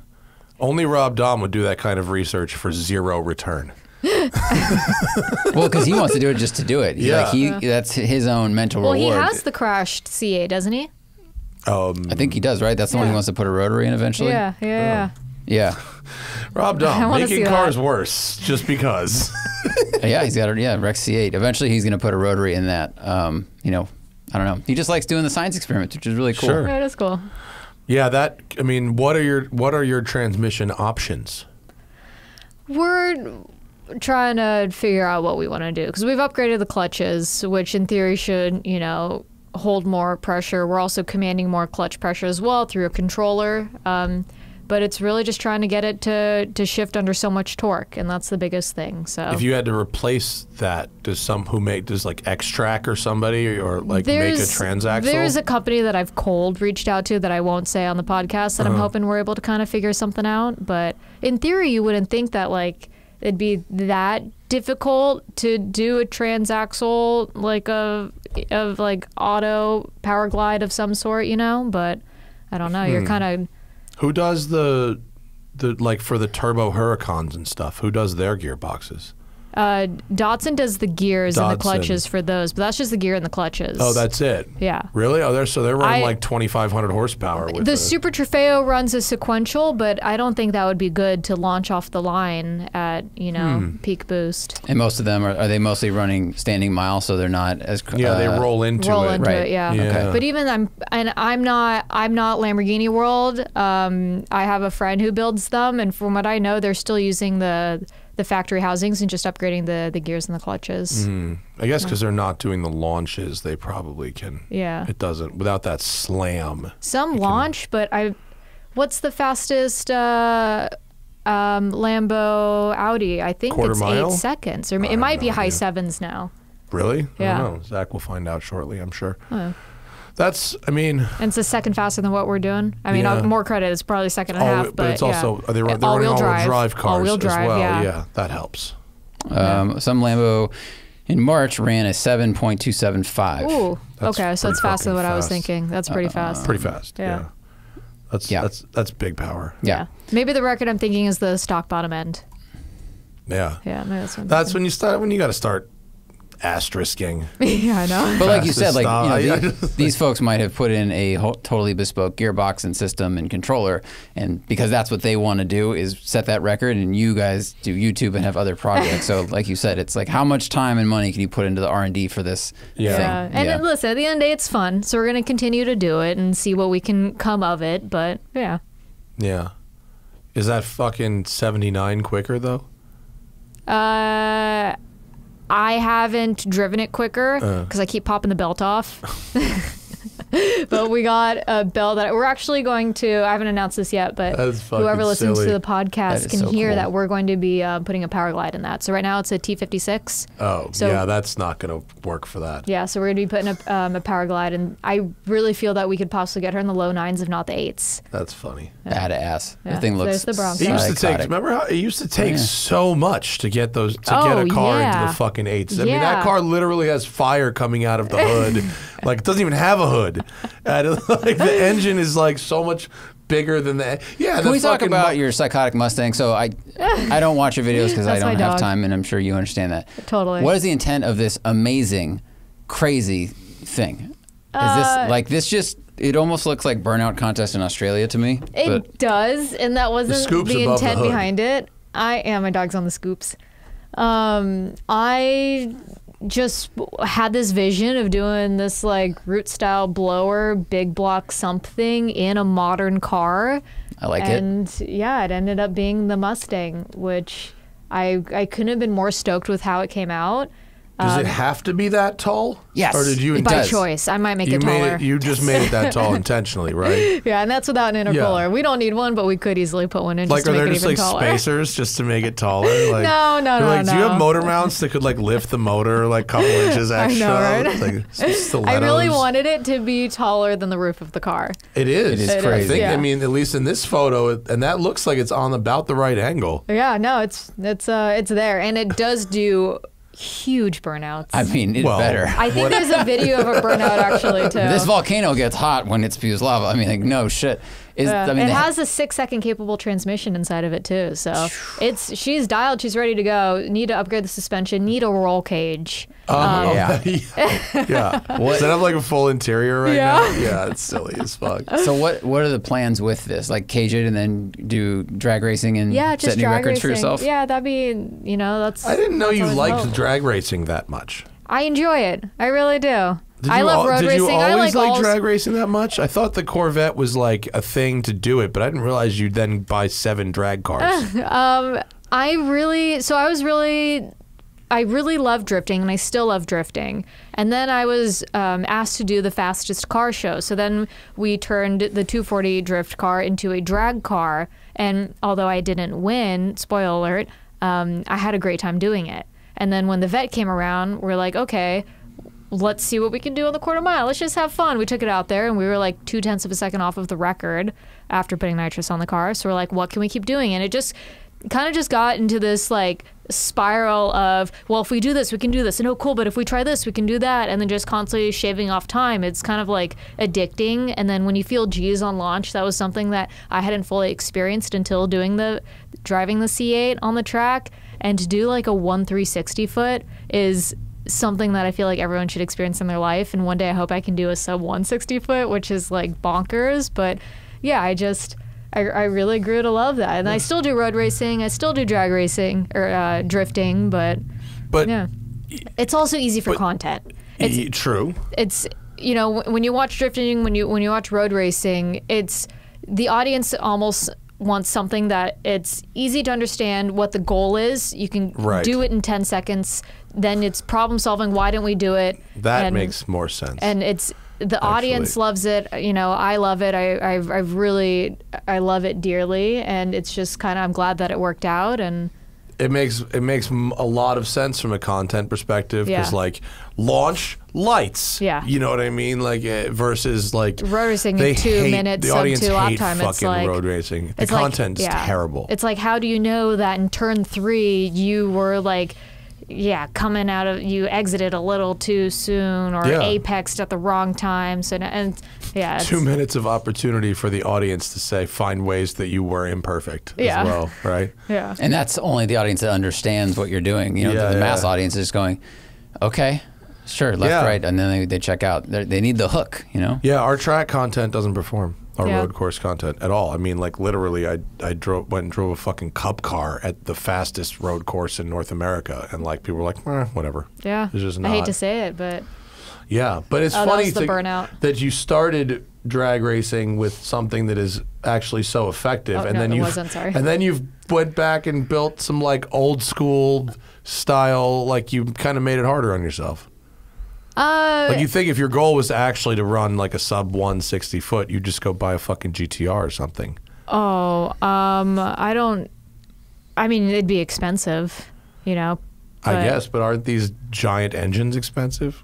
Only Rob Dom would do that kind of research for zero return. Well, because he wants to do it just to do it. He, yeah. Like, he, yeah. That's his own mental well, reward. Well, he has the crashed C A, doesn't he? Um, I think he does, right? That's the yeah. one he wants to put a rotary in eventually? Yeah, yeah, yeah. Oh. Yeah. Rob Dom, making cars that. worse just because. Yeah, he's got a yeah, Rex C eight. Eventually he's going to put a rotary in that. Um, you know, I don't know. He just likes doing the science experiments, which is really cool. Sure. Yeah, it is cool. Yeah, that, I mean, what are your what are your transmission options? We're trying to figure out what we want to do because we've upgraded the clutches, which in theory should, you know, hold more pressure. We're also commanding more clutch pressure as well through a controller. Um But it's really just trying to get it to, to shift under so much torque, and that's the biggest thing. So if you had to replace that, does some who make does like X-Track or somebody or like there's, make a transaxle? There's a company that I've cold reached out to that I won't say on the podcast that uh-huh. I'm hoping we're able to kind of figure something out. But in theory, you wouldn't think that like it'd be that difficult to do a transaxle like a of like auto power glide of some sort, you know? But I don't know. You're hmm. kind of Who does the, the like for the turbo Huracans and stuff? Who does their gearboxes? Uh, Datsun does the gears Datsun. and the clutches for those, but that's just the gear and the clutches. Oh, that's it. Yeah. Really? Oh, they're so they're running I, like twenty-five hundred horsepower. With the it. Super Trofeo runs a sequential, but I don't think that would be good to launch off the line at you know hmm. peak boost. And most of them are, are they mostly running standing mile, so they're not as yeah uh, they roll into roll it. Roll into right. it, yeah. yeah. Okay. But even I'm and I'm not I'm not Lamborghini world. Um, I have a friend who builds them, and from what I know, they're still using the. the factory housings and just upgrading the, the gears and the clutches. Mm. I guess because they're not doing the launches, they probably can. Yeah. It doesn't, without that slam. Some launch, can, but I, what's the fastest uh, um, Lambo Audi? I think it's mile? eight seconds. Or it might be high sevens now. Really? Yeah. I don't know. Zach will find out shortly, I'm sure. Oh. That's, I mean... And it's a second faster than what we're doing. I mean, yeah. more credit, it's probably a second and a half, but, but it's yeah. also, are they, they're running all-wheel drive, drive cars all-wheel drive, as well. Yeah. yeah, that helps. Um, yeah. Some Lambo in March ran a seven point two seven five. Ooh, that's okay, so it's faster than what fast. I was thinking. That's pretty uh, fast. Pretty fast, yeah. yeah. That's, yeah. That's, that's big power. Yeah. yeah. Maybe the record I'm thinking is the stock bottom end. Yeah. Yeah, maybe that's what I'm That's thinking. when you start, when you got to start... asterisking. Yeah, I know. But like you said, like you know, these, these folks might have put in a whole, totally bespoke gearbox and system and controller, and because that's what they want to do is set that record, and you guys do YouTube and have other projects. So like you said, it's like how much time and money can you put into the R and D for this yeah. thing? Yeah. And yeah. Then, listen, at the end of the day, it's fun, so we're going to continue to do it and see what we can come of it, but yeah. Yeah. Is that fucking seventy-nine quicker, though? Uh... I haven't driven it quicker because uh. I keep popping the belt off. But we got a belt that we're actually going to, I haven't announced this yet, but whoever listens silly. to the podcast can so hear cool. that we're going to be uh, putting a power glide in that. So right now it's a T fifty-six. Oh, so, yeah, that's not going to work for that. Yeah, so we're going to be putting a, um, a power glide, and I really feel that we could possibly get her in the low nines, if not the eights. That's funny. Yeah. Badass. Yeah. The thing looks so there's the Bronco. It used to take, remember how it used to take oh, yeah. so much to get those, to oh, get a car yeah. into the fucking eights. I yeah. mean, that car literally has fire coming out of the hood. Like, it doesn't even have a hood. And like the engine is like so much bigger than that. Yeah. Can we talk about your psychotic Mustang? So I, I don't watch your videos because I don't have time, and I'm sure you understand that. Totally. What is the intent of this amazing, crazy thing? Uh, is this like this just? It almost looks like burnout contest in Australia to me. It does, and that wasn't the intent behind it. I am yeah, my dog's on the scoops. Um, I. just had this vision of doing this like root style blower big block something in a modern car. I like and, it. And yeah, it ended up being the Mustang, which I I couldn't have been more stoked with how it came out. Does um, it have to be that tall? Yes. Or did you by does. choice? I might make you it taller. Made it, you just made it that tall intentionally, right? Yeah, and that's without an intercooler. Yeah. We don't need one, but we could easily put one in. Like, just to are make there it just even like taller. spacers just to make it taller? Like, no, no, no, like, no. Do you have motor mounts that could like lift the motor like a couple inches extra? I know, right? Like some stilettos. I really wanted it to be taller than the roof of the car. It is. It is it crazy. Is, yeah. I mean, at least in this photo, it, and that looks like it's on about the right angle. Yeah, no, it's it's uh it's there, and it does do. Huge burnouts. I mean, it's well, better. I think there's a video of a burnout actually too. This volcano gets hot when it spews lava. I mean, like, no shit. Is, yeah. I mean, it has ha- a six-second capable transmission inside of it too. So it's she's dialed. She's ready to go. Need to upgrade the suspension. Need a roll cage. Oh um, um, yeah, yeah. yeah. What? Does that have like a full interior right yeah. now? Yeah, it's silly as fuck. So what what are the plans with this? Like cage it and then do drag racing and yeah, set new records racing. for yourself. Yeah, that'd be you know that's. I didn't know you liked hope. drag racing that much. I enjoy it. I really do. Did I love all, road did racing. Did you always I like, like drag racing that much? I thought the Corvette was like a thing to do it, but I didn't realize you'd then buy seven drag cars. um, I really, so I was really, I really love drifting, and I still love drifting. And then I was um, asked to do the fastest car show. So then we turned the two forty drift car into a drag car. And although I didn't win, spoiler alert, um, I had a great time doing it. And then when the vet came around, we're like, okay, let's see what we can do on the quarter mile. Let's just have fun. We took it out there, and we were like two tenths of a second off of the record after putting nitrous on the car. So we're like, what can we keep doing? And it just kind of just got into this like spiral of, well, if we do this, we can do this. And oh, cool, but if we try this, we can do that. And then just constantly shaving off time. It's kind of like addicting. And then when you feel G's on launch, that was something that I hadn't fully experienced until doing the driving the C eight on the track. And to do like a one three sixty foot is something that I feel like everyone should experience in their life. And one day I hope I can do a sub one sixty foot, which is like bonkers. But yeah, I just, I, I really grew to love that. And yeah. I still do road racing. I still do drag racing or uh, drifting, but, but yeah. It's also easy for content. It's, e- true. It's, you know, when you watch drifting, when you, when you watch road racing, it's the audience almost wants something that it's easy to understand what the goal is. You can right. do it in ten seconds. Then it's problem solving. Why didn't we do it? That and, makes more sense. And it's the Actually. audience loves it. You know, I love it. I I've, I've really I love it dearly. And it's just kind of I'm glad that it worked out. And it makes it makes a lot of sense from a content perspective because yeah. like launch. Lights, yeah, you know what I mean, like uh, versus like road racing. They two hate, minutes, the audience two hate time. fucking it's like, road racing. The content's like, yeah. terrible. It's like, how do you know that in turn three you were like, yeah, coming out of you exited a little too soon or yeah. apexed at the wrong time? So and yeah, two minutes of opportunity for the audience to say find ways that you were imperfect yeah. as well, right? Yeah, and that's only the audience that understands what you're doing. You know, yeah, the, the mass yeah. audience is going, okay. Sure, left, yeah. right, and then they, they check out. They're, they need the hook, you know? Yeah, our track content doesn't perform, our yeah. road course content at all. I mean, like, literally, I I drove went and drove a fucking cup car at the fastest road course in North America, and, like, people were like, eh, whatever. Yeah, it's just not. I hate to say it, but... Yeah, but it's oh, funny that, the burnout. that you started drag racing with something that is actually so effective, oh, and, no, then you've, wasn't, sorry. and then you've went back and built some, like, old-school style, like, you kind of made it harder on yourself. Uh, like you think if your goal was actually to run like a sub one sixty foot, you'd just go buy a fucking G T R or something. Oh, um, I don't. I mean, it'd be expensive, you know. I guess, but aren't these giant engines expensive?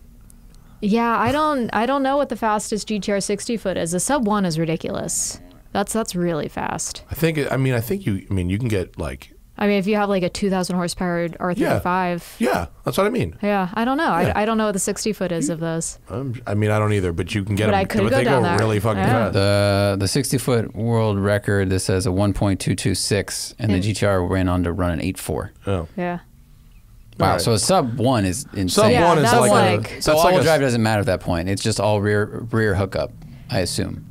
Yeah, I don't. I don't know what the fastest G T R sixty foot is. The sub one is ridiculous. That's that's really fast. I think. I mean, I think you. I mean, you can get like. I mean, if you have like a two thousand horsepower R thirty-five. Yeah. yeah, that's what I mean. Yeah, I don't know. Yeah. I, I don't know what the sixty foot is of those. I'm, I mean, I don't either, but you can get but them. I could but go they down go there. really fucking yeah. fast. The, the sixty foot world record, this has a one point two two six, and mm. the G T R ran on to run an eight four. Oh. Yeah. Wow, right. So a sub one is insane. Sub yeah, one is like, like a, so all like drive a, doesn't matter at that point. It's just all rear rear hookup, I assume.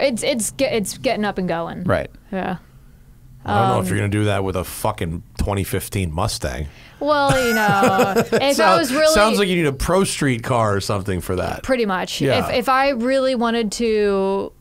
It's it's get, it's getting up and going. Right. Yeah. I don't know um, if you're going to do that with a fucking twenty fifteen Mustang. Well, you know, if so, I was really... Sounds like you need a Pro Street car or something for that. Pretty much. Yeah. If, if I really wanted to,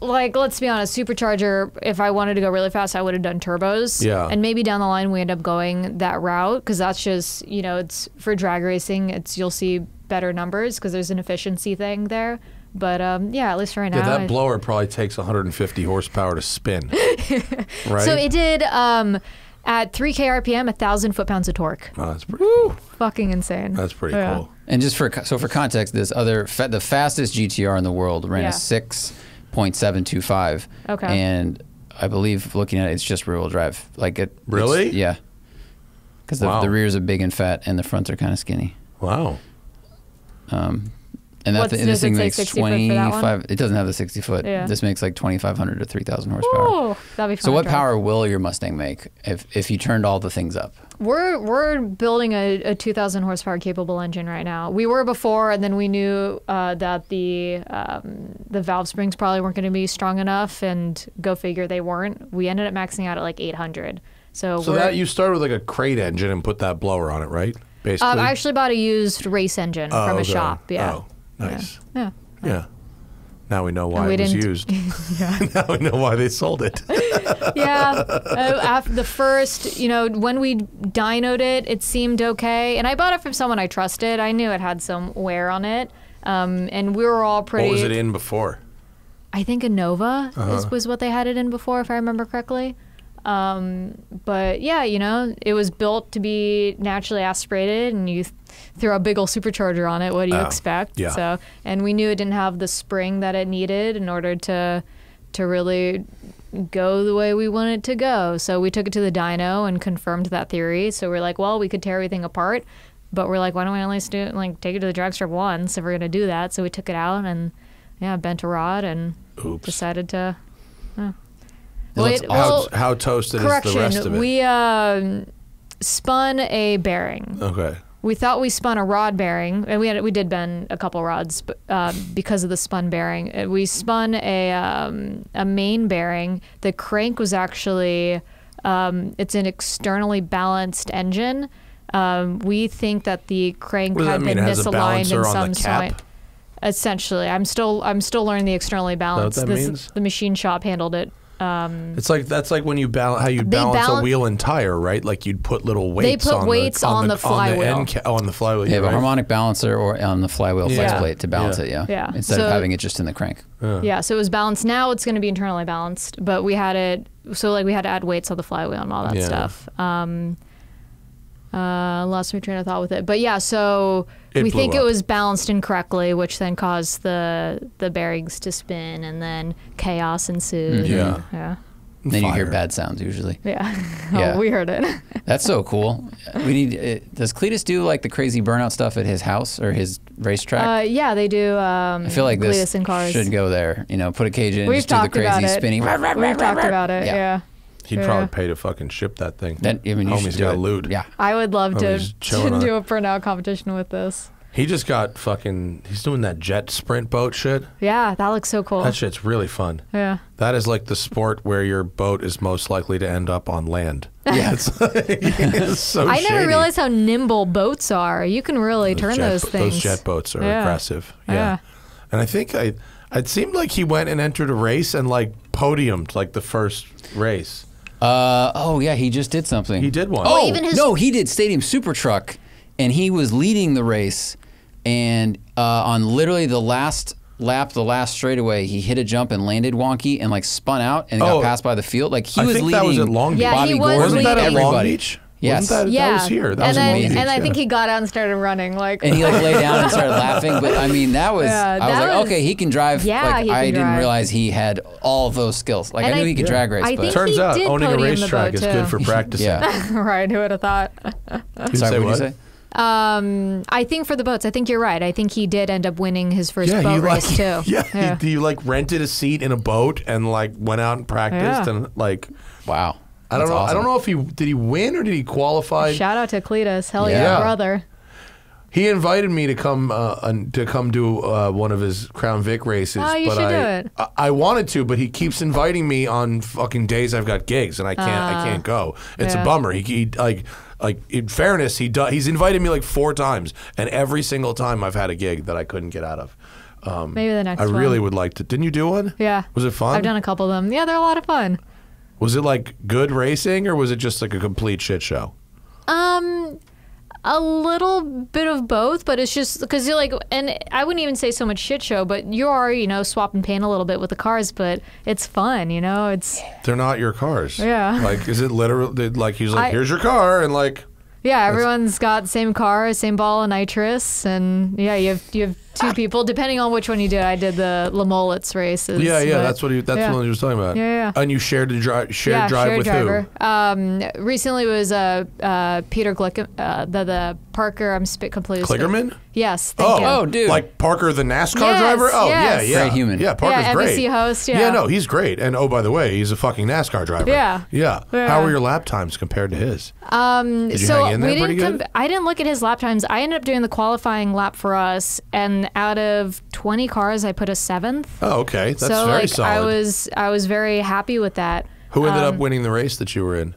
like, let's be honest, supercharger, if I wanted to go really fast, I would have done turbos. Yeah. And maybe down the line we end up going that route because that's just, you know, it's for drag racing, it's you'll see better numbers because there's an efficiency thing there. But um, yeah, at least right now. Yeah, that I, blower probably takes one hundred fifty horsepower to spin. Right? So it did um, at three K R P M, one thousand foot-pounds of torque. Oh, that's pretty Woo! cool. Fucking insane. That's pretty yeah. cool. And just for so for context, this other fa- the fastest G T R in the world ran yeah. a six point seven two five. Okay. And I believe looking at it, it's just rear-wheel drive. Like it. Really? It's, yeah. Because wow. the, the rears are big and fat, and the fronts are kind of skinny. Wow. Um. And that's and this thing makes twenty-five. It doesn't have the sixty foot. Yeah. This makes like twenty-five hundred to three thousand horsepower. Ooh, that'd be fun. So what power will your Mustang make if if you turned all the things up? We're we're building a, a two thousand horsepower capable engine right now. We were before, and then we knew uh, that the um, the valve springs probably weren't going to be strong enough, and go figure, they weren't. We ended up maxing out at like eight hundred. So so that you started with like a crate engine and put that blower on it, right? Basically, um, I actually bought a used race engine oh, from a okay. shop. Yeah. Oh. Nice. Yeah. Yeah. yeah. Now we know why we it was used. yeah. Now we know why they sold it. yeah. Uh, after the first, you know, when we dynoed it, it seemed okay. And I bought it from someone I trusted. I knew it had some wear on it. Um, and we were all pretty... What was it in before? I think a Nova uh-huh. is, was what they had it in before, if I remember correctly. Um, but yeah, you know, it was built to be naturally aspirated, and you th threw a big old supercharger on it. What do you uh, expect? Yeah. So, and we knew it didn't have the spring that it needed in order to, to really go the way we wanted it to go. So we took it to the dyno and confirmed that theory. So we're like, well, we could tear everything apart, but we're like, why don't we only do it, like take it to the drag strip once if we're going to do that. So we took it out and yeah, bent a rod and Oops. decided to, uh, Well, it, well, how, how toasted is the rest of it? We um, spun a bearing. Okay. We thought we spun a rod bearing, and we had, we did bend a couple rods uh, because of the spun bearing. We spun a um, a main bearing. The crank was actually um, it's an externally balanced engine. Um, we think that the crank what had been misaligned in some sort. Essentially, I'm still I'm still learning the externally balanced. That this, means? The machine shop handled it. Um, it's like that's like when you balance how you balance balan a wheel and tire, right? Like you'd put little weights. They put on weights the, on, on the, the flywheel. On the, oh, on the flywheel. Yeah, right? A harmonic balancer or on the flywheel yeah. flex plate to balance yeah. it. Yeah, yeah. Instead so, of having it just in the crank. Yeah. yeah. So it was balanced. Now it's going to be internally balanced, but we had it. So like we had to add weights on the flywheel and all that yeah. stuff. Um, uh, lost my train of thought with it, but yeah. So it we think up. it was balanced incorrectly, which then caused the the bearings to spin, and then chaos ensued. Mm-hmm. Yeah, yeah. And then Fire. you hear bad sounds usually. Yeah, yeah. Oh, we heard it. That's so cool. We need. It, does Cletus do like the crazy burnout stuff at his house or his racetrack? Uh, yeah, they do. Um, I feel like Cletus this and cars. should go there. You know, put a cage in. We've and just talked do the crazy about it. Spinning. We've talked about it. Yeah. yeah. He'd yeah. probably pay to fucking ship that thing. That, I mean, Homie's got lewd. Yeah. I would love Homie's to, to do a burnout competition with this. He just got fucking, he's doing that jet sprint boat shit. Yeah, that looks so cool. That shit's really fun. Yeah. That is like the sport where your boat is most likely to end up on land. Yeah. It's, like, it's so I shady. never realized how nimble boats are. You can really those turn jet, those things. Those jet boats are yeah. aggressive. Yeah. yeah. And I think I, it seemed like he went and entered a race and like podiumed like the first race. Uh, oh, yeah, he just did something. He did one. Oh, even his no, he did Stadium Super Truck, and he was leading the race, and uh, on literally the last lap, the last straightaway, he hit a jump and landed wonky and, like, spun out and oh, got passed by the field. Like, he I was think leading that was at Long Beach. Yeah, Bobby he was Gordon, Wasn't that at everybody. Long Beach? Yes. That, yeah. that was here. That and was then, amazing. And I think he got out and started running. Like, and he like lay down and started laughing. But I mean, that was, yeah, that I was like, was, okay, he can drive. Yeah, like, he can I drive. didn't realize he had all those skills. Like, and I knew I, he could yeah. drag race. I but turns out owning a racetrack is too. good for practicing. yeah. Right, who would have thought? Sorry, say what did you say? Um, I think for the boats, I think you're right. I think he did end up winning his first yeah, boat race like, too. Yeah, yeah. He, he like rented a seat in a boat and like went out and practiced yeah. and like, wow. I don't That's know. Awesome. I don't know if he did he win or did he qualify. Shout out to Cletus, hell yeah, yeah brother. He invited me to come uh, to come do uh, one of his Crown Vic races. Oh, you but should I, do it. I, I wanted to, but he keeps inviting me on fucking days I've got gigs and I can't. Uh, I can't go. It's yeah. a bummer. He, he like like in fairness, he do, he's invited me like four times, and every single time I've had a gig that I couldn't get out of. Um, Maybe the next. I one. really would like to. Didn't you do one? Yeah. Was it fun? I've done a couple of them. Yeah, they're a lot of fun. Was it like good racing or was it just like a complete shit show? Um, a little bit of both, but it's just because you're like, and I wouldn't even say so much shit show, but you are, you know, swapping paint a little bit with the cars, but it's fun, you know, it's. They're not your cars. Yeah. Like, is it literally like he's like, I, here's your car and like. Yeah, everyone's got same car, same ball of nitrous and yeah, you have, you have two people, depending on which one you did. I did the Lamolets races. Yeah, yeah, that's what he, that's yeah. the one you were talking about. Yeah, yeah. And you shared a dri shared yeah, drive shared with driver. who? Um, recently it was uh, uh, Peter Glick, uh, the the Parker. I'm spit completely. Clickerman? Yes. Thank oh, you. oh, dude, like Parker, the NASCAR yes, driver. Oh, yes. yeah, yeah, great human. Yeah, Parker's yeah, great. N B C host. Yeah. Yeah, no, he's great. And oh, by the way, he's a fucking NASCAR driver. Yeah. Yeah. yeah. How were your lap times compared to his? Um, did you so hang in there we didn't. Pretty good? I didn't look at his lap times. I ended up doing the qualifying lap for us, and out of twenty cars, I put a seventh. Oh, okay, that's so, very like, solid. I was I was very happy with that. Who ended um, up winning the race that you were in?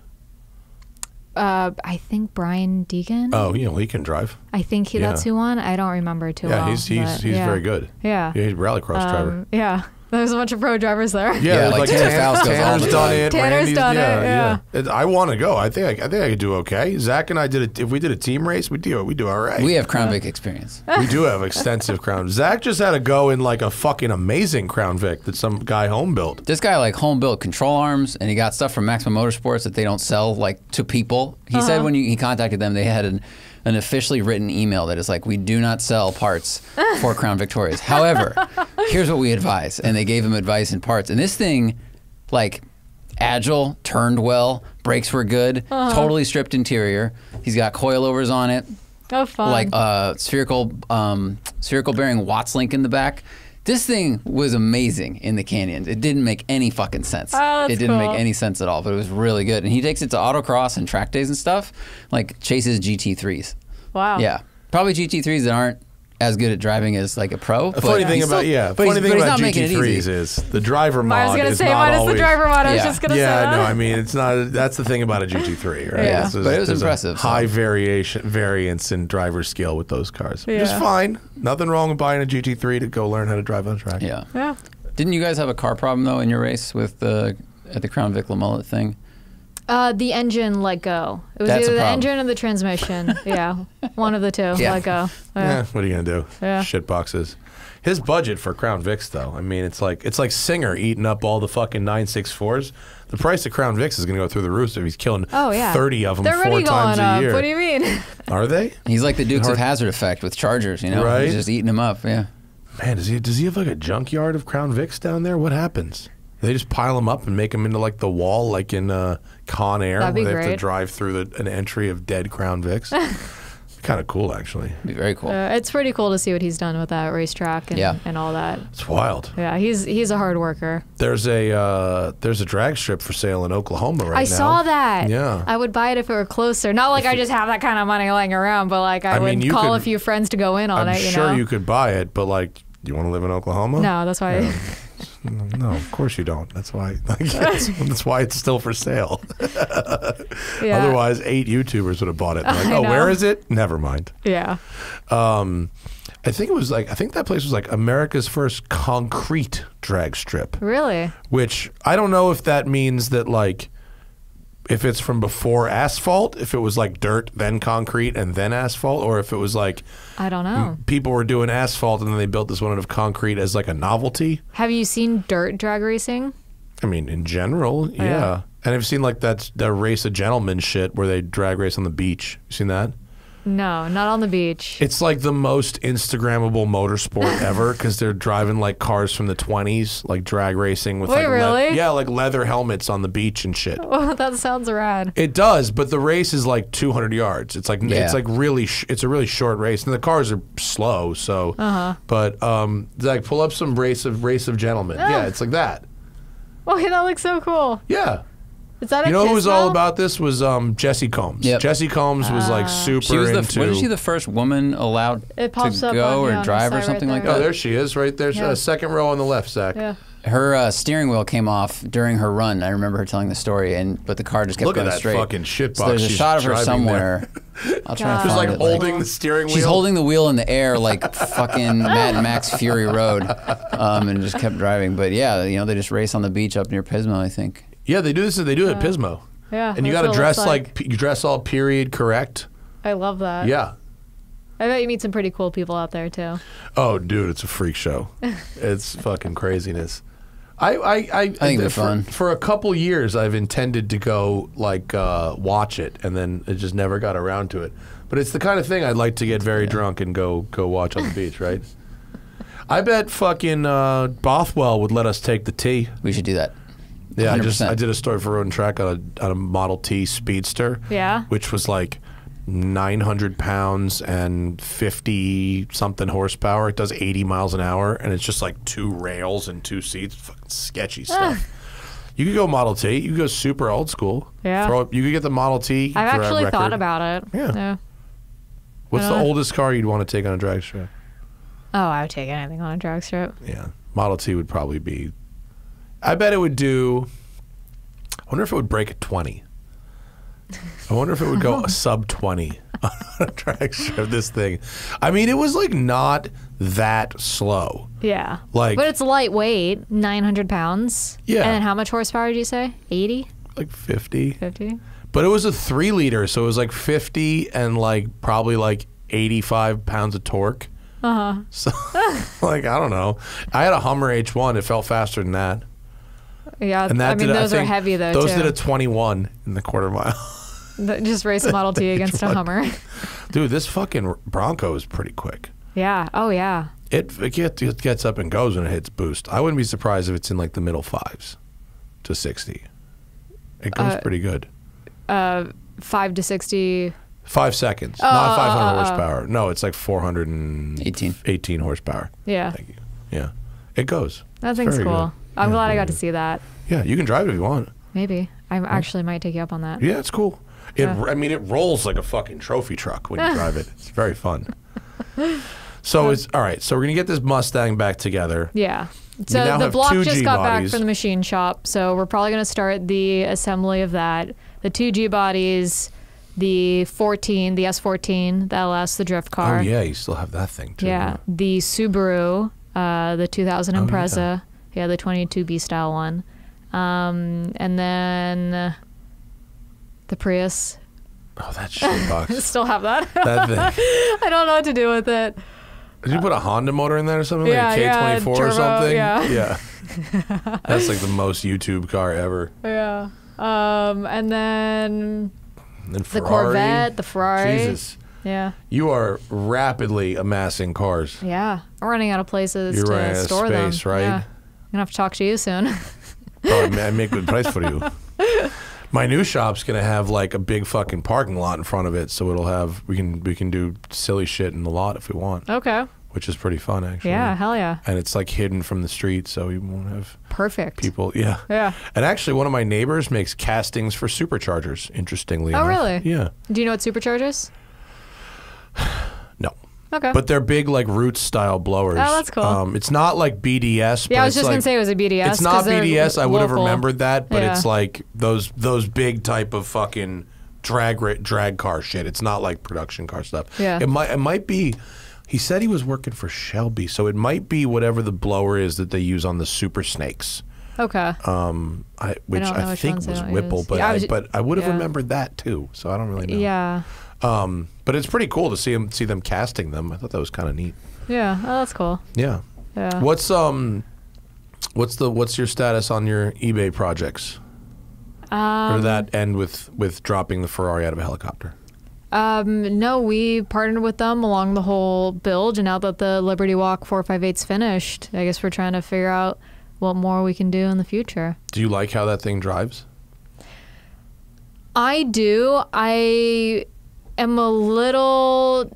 Uh, I think Brian Deegan. Oh, you know, he can drive. I think he, yeah. that's who won. I don't remember too yeah, well. He's, he's, he's yeah, he's very good. Yeah, yeah he's a rallycross um, driver. Yeah, there's a bunch of pro drivers there. Yeah, yeah like, like Tanner's, Tanner's done it. Tanner's Randy's, done yeah, it. Yeah. yeah, I want to go. I think I, I think I could do okay. Zach and I did a, if we did a team race, we do it. We do all right. We have Crown Vic experience. We do have extensive Crown. Zach just had to go in like a fucking amazing Crown Vic that some guy home built. This guy like home built control arms, and he got stuff from Maximum Motorsports that they don't sell like to people. He uh-huh. said when you, he contacted them, they had an. an officially written email that is like, we do not sell parts for Crown Victorias. However, here's what we advise. And they gave him advice and parts. And this thing, like, agile, turned well, brakes were good, uh-huh. totally stripped interior. He's got coilovers on it. Oh, fun. Like uh, spherical, um, spherical bearing Watts link in the back. This thing was amazing in the canyons. It didn't make any fucking sense. Oh, that's it didn't cool. make any sense at all, but it was really good. And he takes it to autocross and track days and stuff, like chases G T threes. Wow. Yeah. Probably G T threes that aren't as good at driving as like a pro. The funny thing about, yeah, funny thing about G T threes is the driver mod is not always. I was going to say, what is the driver mod? I was just going to say that. Yeah, no, I mean, it's not, that's the thing about a G T three, right? Yeah, but it was impressive. High variation, variance in driver skill with those cars. Which is fine. Nothing wrong with buying a G T three to go learn how to drive on a track. Yeah. Yeah. Didn't you guys have a car problem, though, in your race with the, at the Crown Vic Lamollet thing? Uh, the engine let go. It was That's either the engine or the transmission. Yeah, one of the two yeah. let go. Yeah. yeah, what are you gonna do? Yeah. Shit boxes. His budget for Crown Vicks, though, I mean, it's like it's like Singer eating up all the fucking nine six fours. The price of Crown Vicks is gonna go through the roof if he's killing oh, yeah. thirty of them They're four times a year. Up. What do you mean? Are they? He's like the Dukes of Hazzard effect with Chargers. You know, right? He's just eating them up. Yeah. Man, does he does he have like a junkyard of Crown Vicks down there? What happens? They just pile them up and make them into like the wall, like in uh, Con Air, where they great. have to drive through the, an entry of dead Crown Vicks. Kind of cool, actually. It'd be very cool. Uh, it's pretty cool to see what he's done with that racetrack and, yeah. and all that. It's wild. Yeah, he's he's a hard worker. There's a uh, there's a drag strip for sale in Oklahoma right now. I saw that. Yeah, I would buy it if it were closer. Not like if I you, just have that kind of money lying around, but like I, I would mean, call could, a few friends to go in on I'm it. You sure know? you could buy it, but like, do you want to live in Oklahoma? No, that's why. Yeah. I, No, of course you don't. That's why. Like, that's, that's why it's still for sale. yeah. Otherwise, eight YouTubers would have bought it. They're like, oh, where is it? Never mind. Yeah. Um, I think it was like I think that place was like America's first concrete drag strip. Really? Which I don't know if that means that like, if it's from before asphalt, if it was like dirt, then concrete, and then asphalt, or if it was like, I don't know. People were doing asphalt and then they built this one out of concrete as like a novelty. Have you seen dirt drag racing? I mean, in general, yeah. yeah. And I've seen like that, that race of gentlemen shit where they drag race on the beach. You seen that? No, not on the beach. It's like the most Instagrammable motorsport ever because they're driving like cars from the twenties, like drag racing with Wait, like really? yeah, like leather helmets on the beach and shit. Well, that sounds rad. It does, but the race is like two hundred yards. It's like yeah. it's like really sh it's a really short race, and the cars are slow. So, uh-huh. but um, like pull up some race of race of gentlemen. Oh. Yeah, it's like that. Well, that looks so cool. Yeah. Is that you know who was all about this was um, Jesse Combs. Yep. Jesse Combs uh, was like super she was the, into. Wasn't she the first woman allowed it pops to up go on, yeah, or drive or something right like that? Oh, there she is, right there. Yeah. Uh, second row on the left, Zach. Yeah. Her uh, steering wheel came off during her run. I remember her telling the story, and but the car just kept Look going straight. Look at that straight. fucking shitbox. So there's a she's shot of her somewhere. I'll try God. to find She's like it, holding like, the steering wheel. She's holding the wheel in the air like fucking Mad Max Fury Road, um, and just kept driving. But yeah, you know they just race on the beach up near Pismo, I think. Yeah, they do this. They do it yeah. at Pismo. Yeah, and you got to dress like, like you dress all period correct. I love that. Yeah, I bet you meet some pretty cool people out there too. Oh, dude, it's a freak show. It's fucking craziness. I I I, I think they're fun. For a couple years, I've intended to go like uh, watch it, and then it just never got around to it. But it's the kind of thing I'd like to get very yeah. drunk and go go watch on the beach, right? I bet fucking uh, Bothwell would let us take the T. We should do that. Yeah, I, just, I did a story for Road and Track on a, on a Model T Speedster. Yeah. Which was like nine hundred pounds and fifty something horsepower. It does eighty miles an hour, and it's just like two rails and two seats. Fucking sketchy stuff. You could go Model T. You could go super old school. Yeah. Throw up, you could get the Model T. I've actually record. thought about it. Yeah. yeah. What's the know. oldest car you'd want to take on a drag strip? Oh, I would take anything on a drag strip. Yeah. Model T would probably be... I bet it would do... I wonder if it would break a twenty. I wonder if it would go a sub twenty on a drag strip of this thing. I mean, it was like not that slow. Yeah. Like, but it's lightweight, nine hundred pounds. Yeah. And then how much horsepower did you say? eighty? Like fifty. fifty? But it was a three liter, so it was like fifty and like probably like eighty-five pounds of torque. Uh-huh. So, like, I don't know. I had a Hummer H one. It felt faster than that. Yeah, and that I mean, did, those I are heavy, though, Those too. did a twenty-one in the quarter mile. The, just race a Model T against a Hummer. Dude, this fucking Bronco is pretty quick. Yeah. Oh, yeah. It, it, gets, it gets up and goes when it hits boost. I wouldn't be surprised if it's in, like, the middle fives to sixty. It goes uh, pretty good. Uh, five to sixty... Five seconds, oh, not five hundred oh, oh, horsepower. Oh. No, it's like four hundred eighteen horsepower. Yeah. Thank you. Yeah. It goes. That thing's cool. Good. I'm yeah, glad I got good. to see that. Yeah, you can drive it if you want. Maybe. I actually might take you up on that. Yeah, it's cool. It, yeah. I mean, it rolls like a fucking trophy truck when you drive it. It's very fun. So it's, all right, so we're going to get this Mustang back together. Yeah. So the block just got back from the machine shop, so we're probably going to start the assembly of that. The two G bodies... The fourteen, the S fourteen, the L S, the drift car. Oh, yeah, you still have that thing, too. Yeah, the Subaru, uh, the two thousand oh, Impreza. Yeah. yeah, the twenty-two B style one. Um, and then uh, the Prius. Oh, that shit box. Still have that. That thing. I don't know what to do with it. Did you put a Honda motor in there or something? Yeah, like a K twenty-four yeah, turbo, or something? Yeah. yeah. That's like the most YouTube car ever. Yeah. Um, and then... The Corvette, the Ferrari. Jesus. Yeah. You are rapidly amassing cars. Yeah. I'm running out of places You're to right store out of space, them. Right? Yeah. I'm going to have to talk to you soon. Probably, I make a good price for you. My new shop's going to have like a big fucking parking lot in front of it, so it'll have, we can we can do silly shit in the lot if we want. Okay. Which is pretty fun, actually. Yeah, hell yeah. And it's like hidden from the street, so you won't have perfect people. Yeah. Yeah. And actually, one of my neighbors makes castings for superchargers, interestingly enough. Oh, really? Yeah. Do you know what superchargers? No. Okay. But they're big, like, roots-style blowers. Oh, that's cool. Um, it's not like B D S. But yeah, I was just like, going to say it was a B D S. It's not B D S. I would have remembered that, but yeah. it's like those those big type of fucking drag, drag car shit. It's not like production car stuff. Yeah. It might, it might be... He said he was working for Shelby, so it might be whatever the blower is that they use on the Super Snakes. Okay. Um, I, which I, I think which was Whipple, use. but yeah, I, was, but I would have yeah. remembered that too. So I don't really know. Yeah. Um, but it's pretty cool to see them see them casting them. I thought that was kind of neat. Yeah. Oh, that's cool. Yeah. Yeah. What's um, what's the what's your status on your eBay projects? Um, or that end with with dropping the Ferrari out of a helicopter. Um, no, we partnered with them along the whole build, and now that the Liberty Walk four fifty-eight's finished, I guess we're trying to figure out what more we can do in the future. Do you like how that thing drives? I do. I am a little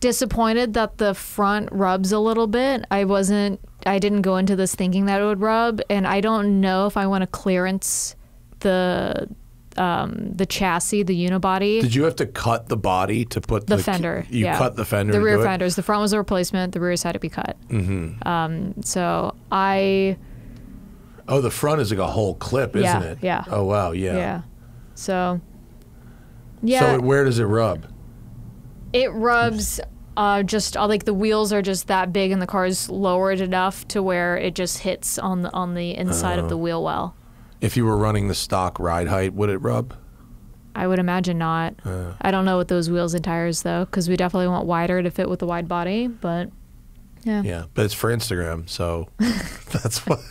disappointed that the front rubs a little bit. I wasn't, I didn't go into this thinking that it would rub, and I don't know if I want to clearance the... Um, the chassis, the unibody. Did you have to cut the body to put the, the fender? You yeah. cut the fender. The rear fenders. It? The front was a replacement. The rears had to be cut. Mm-hmm. um, so I. Oh, the front is like a whole clip, yeah, isn't it? Yeah. Oh wow, yeah. Yeah. So. Yeah. So where does it rub? It rubs. Uh, just uh, like the wheels are just that big, and the car's lowered enough to where it just hits on the on the inside uh-huh. of the wheel well. If you were running the stock ride height, would it rub? I would imagine not. Uh, I don't know with those wheels and tires, though, because we definitely want wider to fit with the wide body, but yeah. Yeah, but it's for Instagram, so that's why.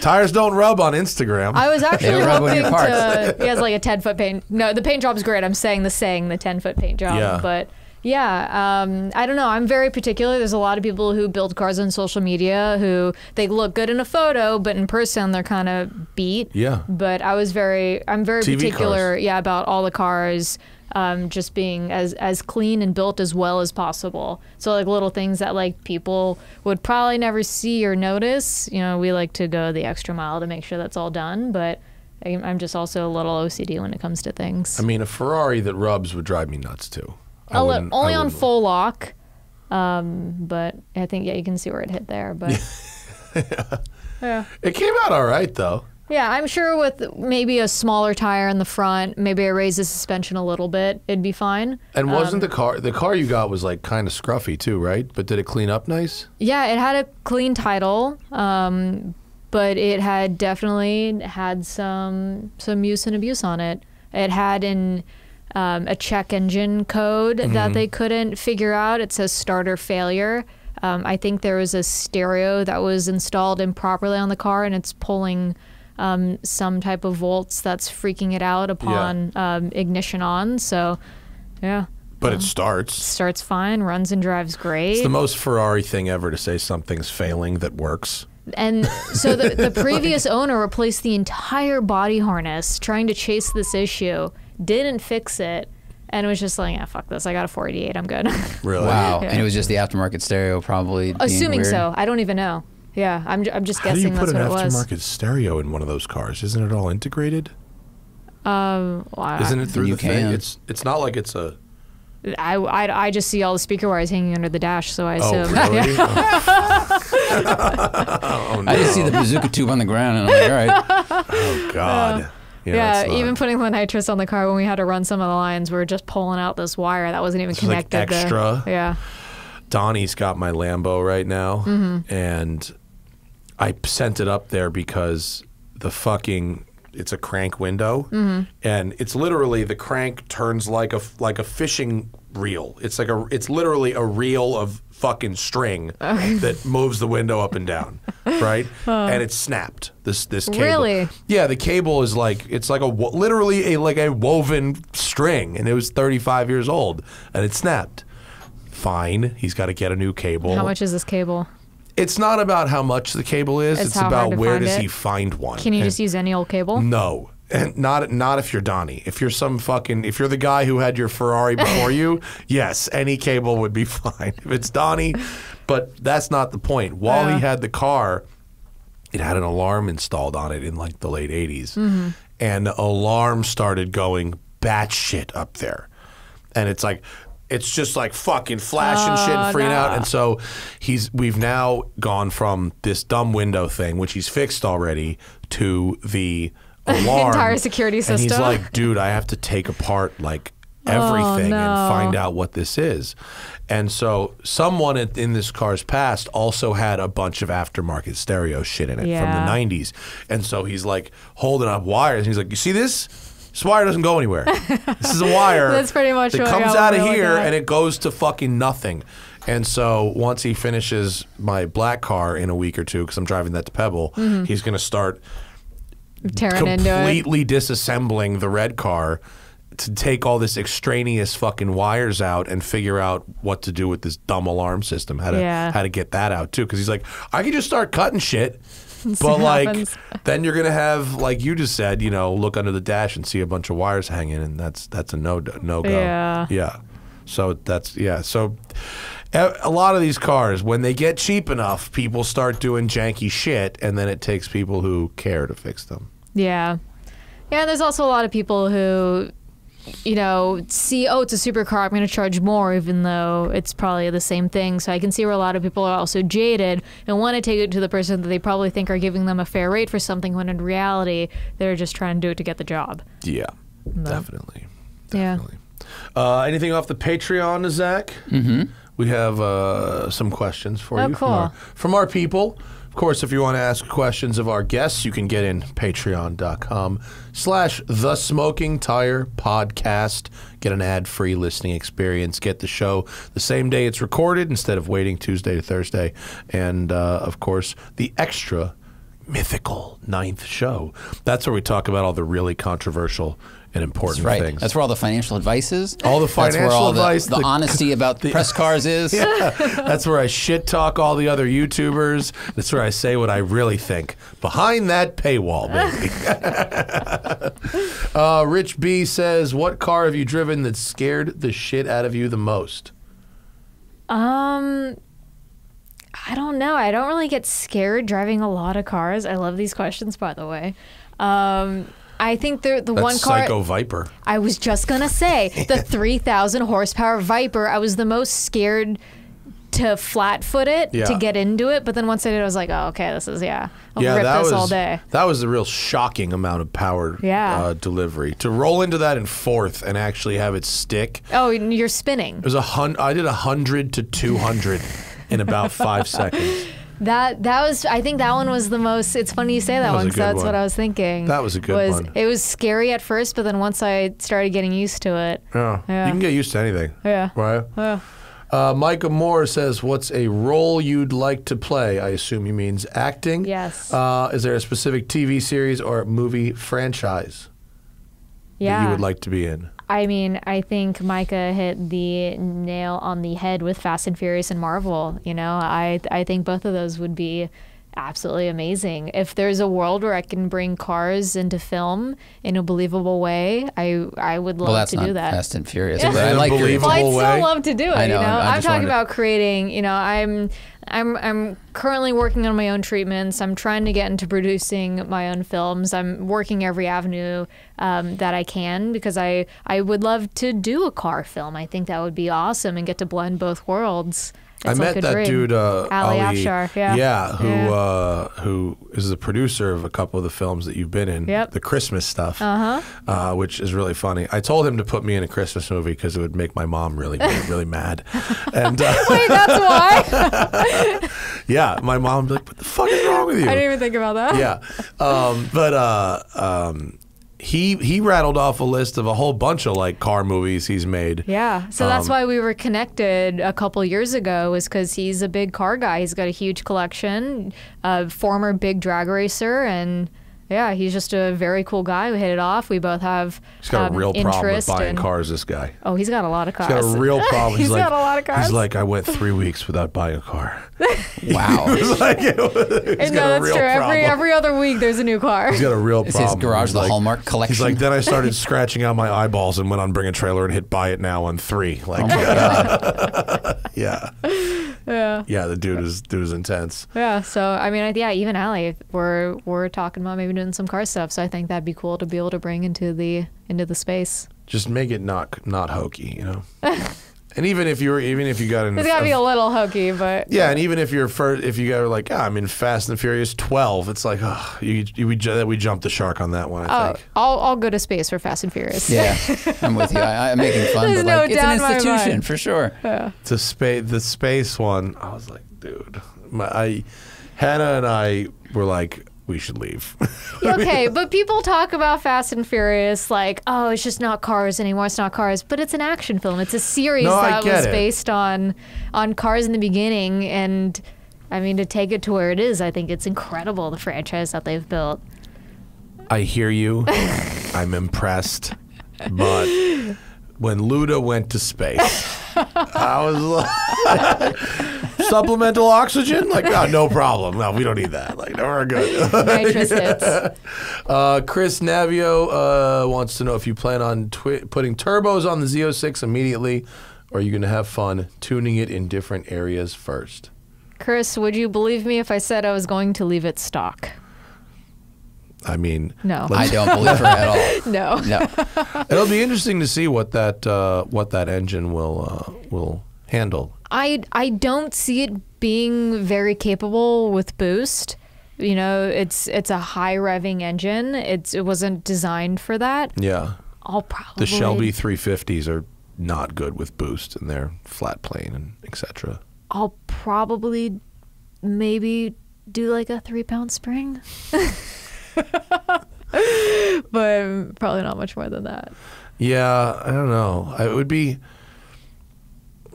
Tires don't rub on Instagram. I was actually hoping to... He has like a ten-foot paint... No, the paint job's great. I'm saying the saying, the ten-foot paint job, yeah. but Yeah, um, I don't know. I'm very particular. There's a lot of people who build cars on social media who they look good in a photo, but in person they're kind of beat. Yeah. But I was very, I'm very T V particular, cars. yeah, about all the cars um, just being as as clean and built as well as possible. So like little things that like people would probably never see or notice. You know, we like to go the extra mile to make sure that's all done, but. I'm just also a little O C D when it comes to things. I mean, a Ferrari that rubs would drive me nuts too. I look, only I on full lock, um, but I think yeah, you can see where it hit there. But yeah. Yeah, it came out all right though. Yeah, I'm sure with maybe a smaller tire in the front, maybe I raise the suspension a little bit, it'd be fine. And wasn't um, the car, the car you got was like kind of scruffy too, right? But did it clean up nice? Yeah, it had a clean title. Um, But it had definitely had some some use and abuse on it. It had in um, a check engine code mm-hmm. that they couldn't figure out. It says starter failure. Um, I think there was a stereo that was installed improperly on the car, and it's pulling um, some type of volts that's freaking it out upon yeah. um, ignition on. So, yeah. But um, it starts. Starts fine, runs and drives great. It's the most Ferrari thing ever to say something's failing that works. And so the, the previous like, owner replaced the entire body harness trying to chase this issue, didn't fix it, and was just like, yeah, fuck this. I got a four eighty-eight. I'm good. Really? Wow. Yeah. And it was just the aftermarket stereo probably. Assuming so. I don't even know. Yeah. I'm, I'm just How guessing do you that's what it was. Put an aftermarket stereo in one of those cars? Isn't it all integrated? Um, well, Isn't it through the can. thing? It's, it's not like it's a... I, I, I just see all the speaker wires hanging under the dash, so I assume. Oh, really? Oh, no. I just see the bazooka tube on the ground, and I'm like, all right. Oh, God. Uh, yeah, yeah even putting the nitrous on the car when we had to run some of the lines, we were just pulling out this wire that wasn't even it's connected. Like extra. To, yeah. Donnie's got my Lambo right now, mm-hmm. and I sent it up there because the fucking... It's a crank window, mm-hmm. and it's literally the crank turns like a like a fishing reel. It's like a it's literally a reel of fucking string that moves the window up and down, right? Oh. And it's snapped. This this cable. Really? Yeah, the cable is like it's like a literally a like a woven string, and it was thirty-five years old, and it snapped. Fine, he's got to get a new cable. How much is this cable? It's not about how much the cable is. It's, it's about where does it. he find one. Can you and just use any old cable? No, and not not if you're Donnie. If you're some fucking, if you're the guy who had your Ferrari before you, yes, any cable would be fine. If it's Donnie, but that's not the point. While yeah. he had the car, it had an alarm installed on it in like the late eighties, mm-hmm. and the alarm started going batshit up there, and it's like. It's just like fucking flashing oh, shit and freaking nah. out. And so he's we've now gone from this dumb window thing, which he's fixed already, to the alarm. Entire security system. And he's like, dude, I have to take apart like everything oh, no. and find out what this is. And so someone in this car's past also had a bunch of aftermarket stereo shit in it yeah. from the nineties. And so he's like holding up wires. And he's like, you see this? This wire doesn't go anywhere. This is a wire That's pretty much that what comes out of here and it goes to fucking nothing. And so once he finishes my black car in a week or two, because I'm driving that to Pebble, mm-hmm. he's going to start Tearing completely into it. disassembling the red car to take all this extraneous fucking wires out and figure out what to do with this dumb alarm system, how to, yeah. how to get that out too. Because he's like, I can just start cutting shit. But like, happens. then you're gonna have like you just said, you know, look under the dash and see a bunch of wires hanging, and that's that's a no no go. Yeah. Yeah. So that's yeah. So a lot of these cars, when they get cheap enough, people start doing janky shit, and then it takes people who care to fix them. Yeah. Yeah. There's also a lot of people who, you know, see, oh, it's a supercar, I'm going to charge more, even though it's probably the same thing. So I can see where a lot of people are also jaded and want to take it to the person that they probably think are giving them a fair rate for something, when in reality, they're just trying to do it to get the job. Yeah, but, definitely. definitely. Yeah. Uh, anything off the Patreon, Zach? Mm-hmm. We have uh, some questions for oh, you cool. from, our, from our people. Of course, if you want to ask questions of our guests, you can get in patreon.com slash the Smoking Tire Podcast. Get an ad-free listening experience. Get the show the same day it's recorded instead of waiting Tuesday to Thursday. And, uh, of course, the extra mythical ninth show. That's where we talk about all the really controversial and important right. things. That's where all the financial advice is. All the financial that's where all advice. The, the, the honesty about the, press cars is. Yeah. That's where I shit talk all the other YouTubers. That's where I say what I really think. Behind that paywall, baby. uh, Rich B says, what car have you driven that scared the shit out of you the most? Um... I don't know. I don't really get scared driving a lot of cars. I love these questions, by the way. Um, I think the the That's one car... Psycho Viper. I was just going to say, the three thousand horsepower Viper, I was the most scared to flat foot it, yeah. to get into it. But then once I did, I was like, oh, okay, this is, yeah, I'll yeah, rip that this was, all day. That was a real shocking amount of power yeah. uh, delivery. To roll into that in fourth and actually have it stick. Oh, you're spinning. It was a hun I did one hundred to two hundred. In about five seconds. That that was, I think that one was the most, it's funny you say that, that one, because that's one. what I was thinking. That was a good was, one. It was scary at first, but then once I started getting used to it. Yeah. yeah. You can get used to anything. Yeah. Right? Yeah. Uh, Micah Moore says, what's a role you'd like to play? I assume he means acting. Yes. Uh, is there a specific T V series or movie franchise yeah. that you would like to be in? I mean, I think Micah hit the nail on the head with Fast and Furious and Marvel. You know, I I think both of those would be absolutely amazing. If there's a world where I can bring cars into film in a believable way, I I would love well, that's to not do that. Fast and Furious, but I like believable well, I'd way. still love to do it. I know, you know, I, I I'm talking about creating. You know, I'm I'm I'm currently working on my own treatments. I'm trying to get into producing my own films. I'm working every avenue um, that I can, because I I would love to do a car film. I think that would be awesome and get to blend both worlds. It's I like met that dream. dude, uh, Ali, Ali Afshar, yeah, yeah who yeah. Uh, who is the producer of a couple of the films that you've been in, yep. the Christmas stuff, uh-huh. uh, which is really funny. I told him to put me in a Christmas movie because it would make my mom really, really mad. And, uh, wait, that's why? Yeah, my mom would be like, what the fuck is wrong with you? I didn't even think about that. Yeah, um, but... Uh, um, He he rattled off a list of a whole bunch of like car movies he's made. Yeah, so um, that's why we were connected a couple years ago, is because he's a big car guy. He's got a huge collection, a former big drag racer, and yeah, he's just a very cool guy. We hit it off. We both have He's got um, a real problem with buying and, cars, this guy. Oh, he's got a lot of cars. He's got a real problem. He's, he's like, got a lot of cars. He's like, I went three weeks without buying a car. Wow. He's like, it was, and no, that's true. Every, every other week there's a new car. He's got a real problem. It's his garage, the like, Hallmark collection. He's like, then I started scratching out my eyeballs and went on Bring a Trailer and hit Buy It Now on three. Like, oh my God. Yeah. Yeah. Yeah, the dude is dude is intense. Yeah, so, I mean, yeah, even Allie, we're, we're talking about maybe doing some car stuff, so I think that'd be cool to be able to bring into the into the space. Just make it not not hokey, you know. And even if you were, even if you got in, it's gotta be a little hokey, but yeah. And even if you're first, if you got like, oh, I'm in Fast and Furious twelve, it's like, oh, you, you, we we jumped the shark on that one. I oh, think. I'll I'll go to space for Fast and Furious. Yeah, I'm with you. I, I'm making fun, There's but no like, it's an institution for sure. Yeah. To space the space one, I was like, dude, my I, Hannah and I were like, we should leave. Okay, but people talk about Fast and Furious like, oh, it's just not cars anymore, it's not cars, but it's an action film. It's a series no, that was it. based on on cars in the beginning, and I mean, to take it to where it is, I think it's incredible, the franchise that they've built. I hear you. I'm impressed. But when Luda went to space, I was like, supplemental oxygen? Like, oh, no problem. No, we don't need that. Like, no, we're good. Nitrous hits. Uh, Chris Navio uh, wants to know if you plan on twi putting turbos on the Z oh six immediately, or are you going to have fun tuning it in different areas first? Chris, would you believe me if I said I was going to leave it stock? I mean, no, I don't believe her at all. No, no. It'll be interesting to see what that uh, what that engine will uh, will handle. I I don't see it being very capable with boost. You know, it's it's a high revving engine. It's it wasn't designed for that. Yeah, I'll probably the Shelby three fifties are not good with boost, and they're flat plane and et cetera. I'll probably maybe do like a three pound spring. But probably not much more than that. Yeah, I don't know. It would be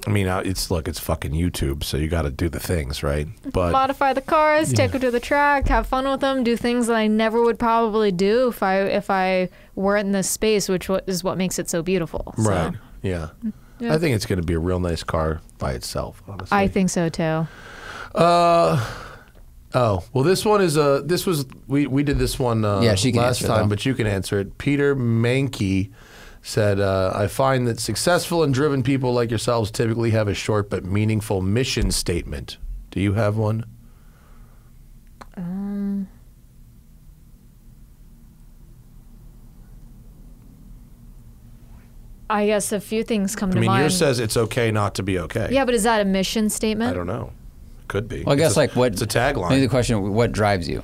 I mean, it's look, it's fucking YouTube, so you got to do the things, right? But modify the cars, yeah. take them to the track, have fun with them, do things that I never would probably do if I if I weren't in this space, which is what makes it so beautiful. So. Right. Yeah. yeah. I think it's going to be a real nice car by itself. Honestly, I think so too. Uh. Oh well, this one is a. This was we we did this one uh, yeah, she can last time, it, but you can answer it. Peter Mankey said, uh, "I find that successful and driven people like yourselves typically have a short but meaningful mission statement. Do you have one?" Um. I guess a few things come I to mean, mind. I mean, yours says it's okay not to be okay. Yeah, but is that a mission statement? I don't know. Could be. Well, I guess it's a, like what it's a tagline. Maybe the question: what drives you?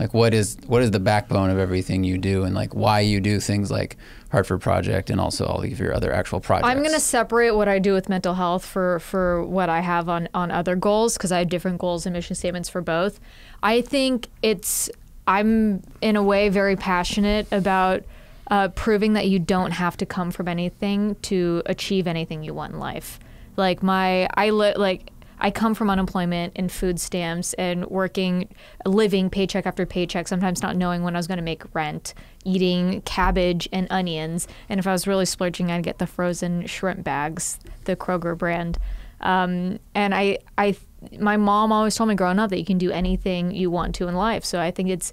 Like, what is what is the backbone of everything you do, and like why you do things like Hartford Project and also all of your other actual projects. I'm going to separate what I do with mental health for for what I have on on other goals, because I have different goals and mission statements for both. I think it's I'm in a way very passionate about uh, proving that you don't have to come from anything to achieve anything you want in life. Like my I li like. I come from unemployment and food stamps and working, living paycheck after paycheck, sometimes not knowing when I was going to make rent, eating cabbage and onions. And if I was really splurging, I'd get the frozen shrimp bags, the Kroger brand. Um, and I, I, my mom always told me growing up that you can do anything you want to in life. So I think it's,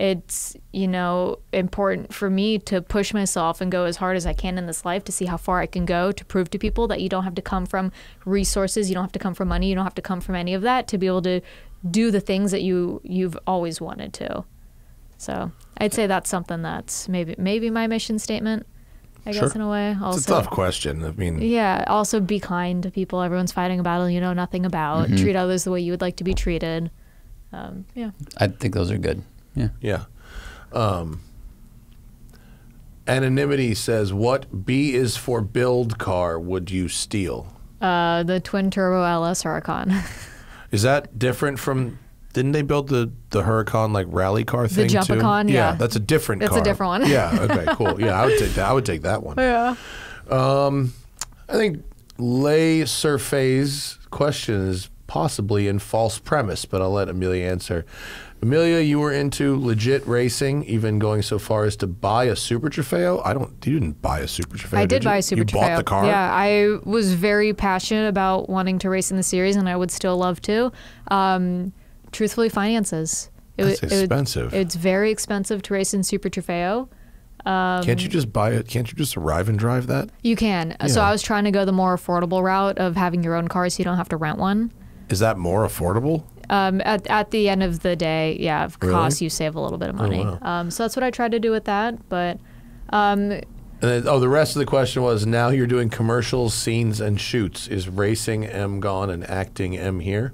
it's, you know, important for me to push myself and go as hard as I can in this life to see how far I can go, to prove to people that you don't have to come from resources, you don't have to come from money, you don't have to come from any of that to be able to do the things that you, you've always wanted to. So I'd say that's something that's maybe maybe my mission statement, I sure. guess, in a way. Also, it's a tough question. I mean, yeah, also be kind to people. Everyone's fighting a battle you know nothing about. Mm-hmm. Treat others the way you would like to be treated. Um, yeah. I think those are good. Yeah. Yeah. Um, Anonymity says, "What B is for build car would you steal?" Uh, the twin turbo L S Huracan. Is that different from? Didn't they build the the Huracan like rally car thing? The Jumpicon, yeah. yeah. That's a different. That's car. a different one. Yeah. Okay. Cool. Yeah, I would take that. I would take that one. Yeah. Um, I think Lay Surfay's question is possibly in false premise, but I'll let Amelia answer. Amelia, you were into legit racing, even going so far as to buy a Super Trofeo. I don't. You didn't buy a Super Trofeo. I did, did buy a Super Trofeo. You bought the car. Yeah, I was very passionate about wanting to race in the series, and I would still love to. Um, truthfully, finances. It That's was, expensive. It was, it's very expensive to race in Super Trofeo. Um, can't you just buy it? Can't you just arrive and drive that? You can. Yeah. So I was trying to go the more affordable route of having your own car, so you don't have to rent one. Is that more affordable? Um, at, at the end of the day, yeah, of cost, really? You save a little bit of money. Oh, wow. Um, so that's what I tried to do with that. But um, and then, oh, the rest of the question was, now you're doing commercials, scenes, and shoots. Is racing M gone and acting M here?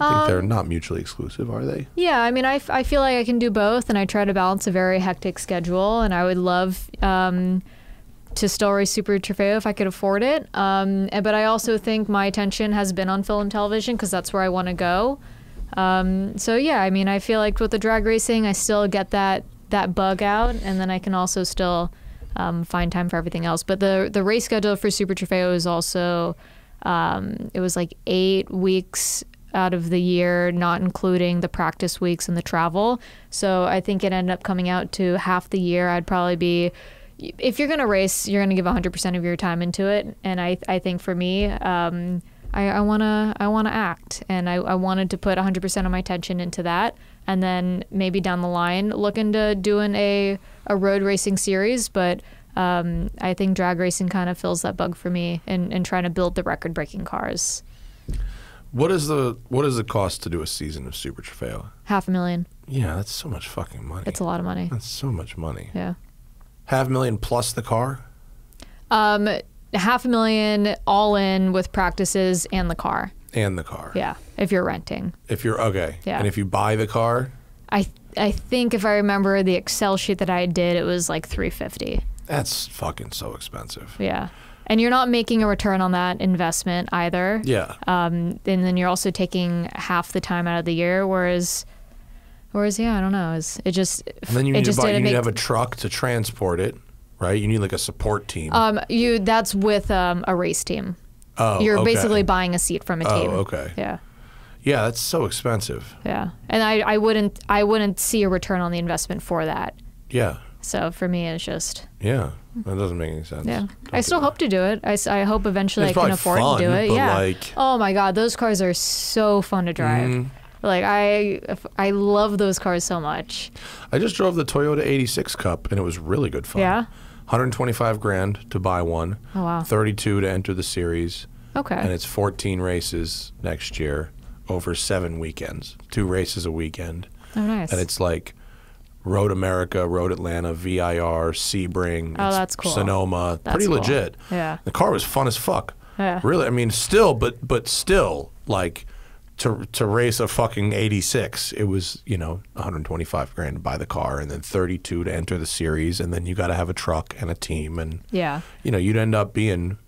I um, think they're not mutually exclusive, are they? Yeah, I mean, I, I feel like I can do both, and I try to balance a very hectic schedule, and I would love um, to still race Super Trofeo if I could afford it. Um, but I also think my attention has been on film and television because that's where I want to go. Um, so yeah, I mean, I feel like with the drag racing, I still get that that bug out, and then I can also still um, find time for everything else. But the the race schedule for Super Trofeo is also um, it was like eight weeks out of the year, not including the practice weeks and the travel. So I think it ended up coming out to half the year. I'd probably be, if you're gonna race, you're gonna give one hundred percent of your time into it, and I I think for me. Um, I, I wanna, I wanna act, and I, I wanted to put one hundred percent of my attention into that, and then maybe down the line look into doing a a road racing series. But um, I think drag racing kind of fills that bug for me, and and trying to build the record breaking cars. What is the what is the cost to do a season of Super Trofeo? Half a million. Yeah, that's so much fucking money. It's a lot of money. That's so much money. Yeah. Half a million plus the car. Um. Half a million all in with practices and the car. And the car. Yeah, if you're renting. If you're, okay. Yeah. And if you buy the car? I I think if I remember the Excel sheet that I did, it was like three fifty. That's fucking so expensive. Yeah. And you're not making a return on that investment either. Yeah. Um, and then you're also taking half the time out of the year, whereas... Whereas, yeah, I don't know. It's, it just... And then you need, to, buy, you need to have a truck to transport it. Right, you need like a support team. Um, you that's with um, a race team. Oh, You're okay. basically buying a seat from a team. Oh, okay. Yeah. Yeah, that's so expensive. Yeah, and I, I wouldn't I wouldn't see a return on the investment for that. Yeah. So for me, it's just. Yeah, that doesn't make any sense. Yeah, Don't I still hope to do it. I, I hope eventually it's I can afford fun, to do it. But yeah. Like, oh my God, those cars are so fun to drive. Mm, like I I love those cars so much. I just drove the Toyota eighty-six Cup, and it was really good fun. Yeah. one hundred twenty-five grand to buy one. Oh wow. thirty-two to enter the series. Okay. And it's fourteen races next year over seven weekends. Two races a weekend. Oh nice. And it's like Road America, Road Atlanta, V I R, Sebring. Oh, that's cool. Sonoma. That's pretty cool. legit. Yeah. The car was fun as fuck. Yeah. Really, I mean still but but still like to to race a fucking eighty-six, it was, you know, one hundred twenty-five grand to buy the car and then thirty-two to enter the series and then you got to have a truck and a team and yeah. you know, you'd end up being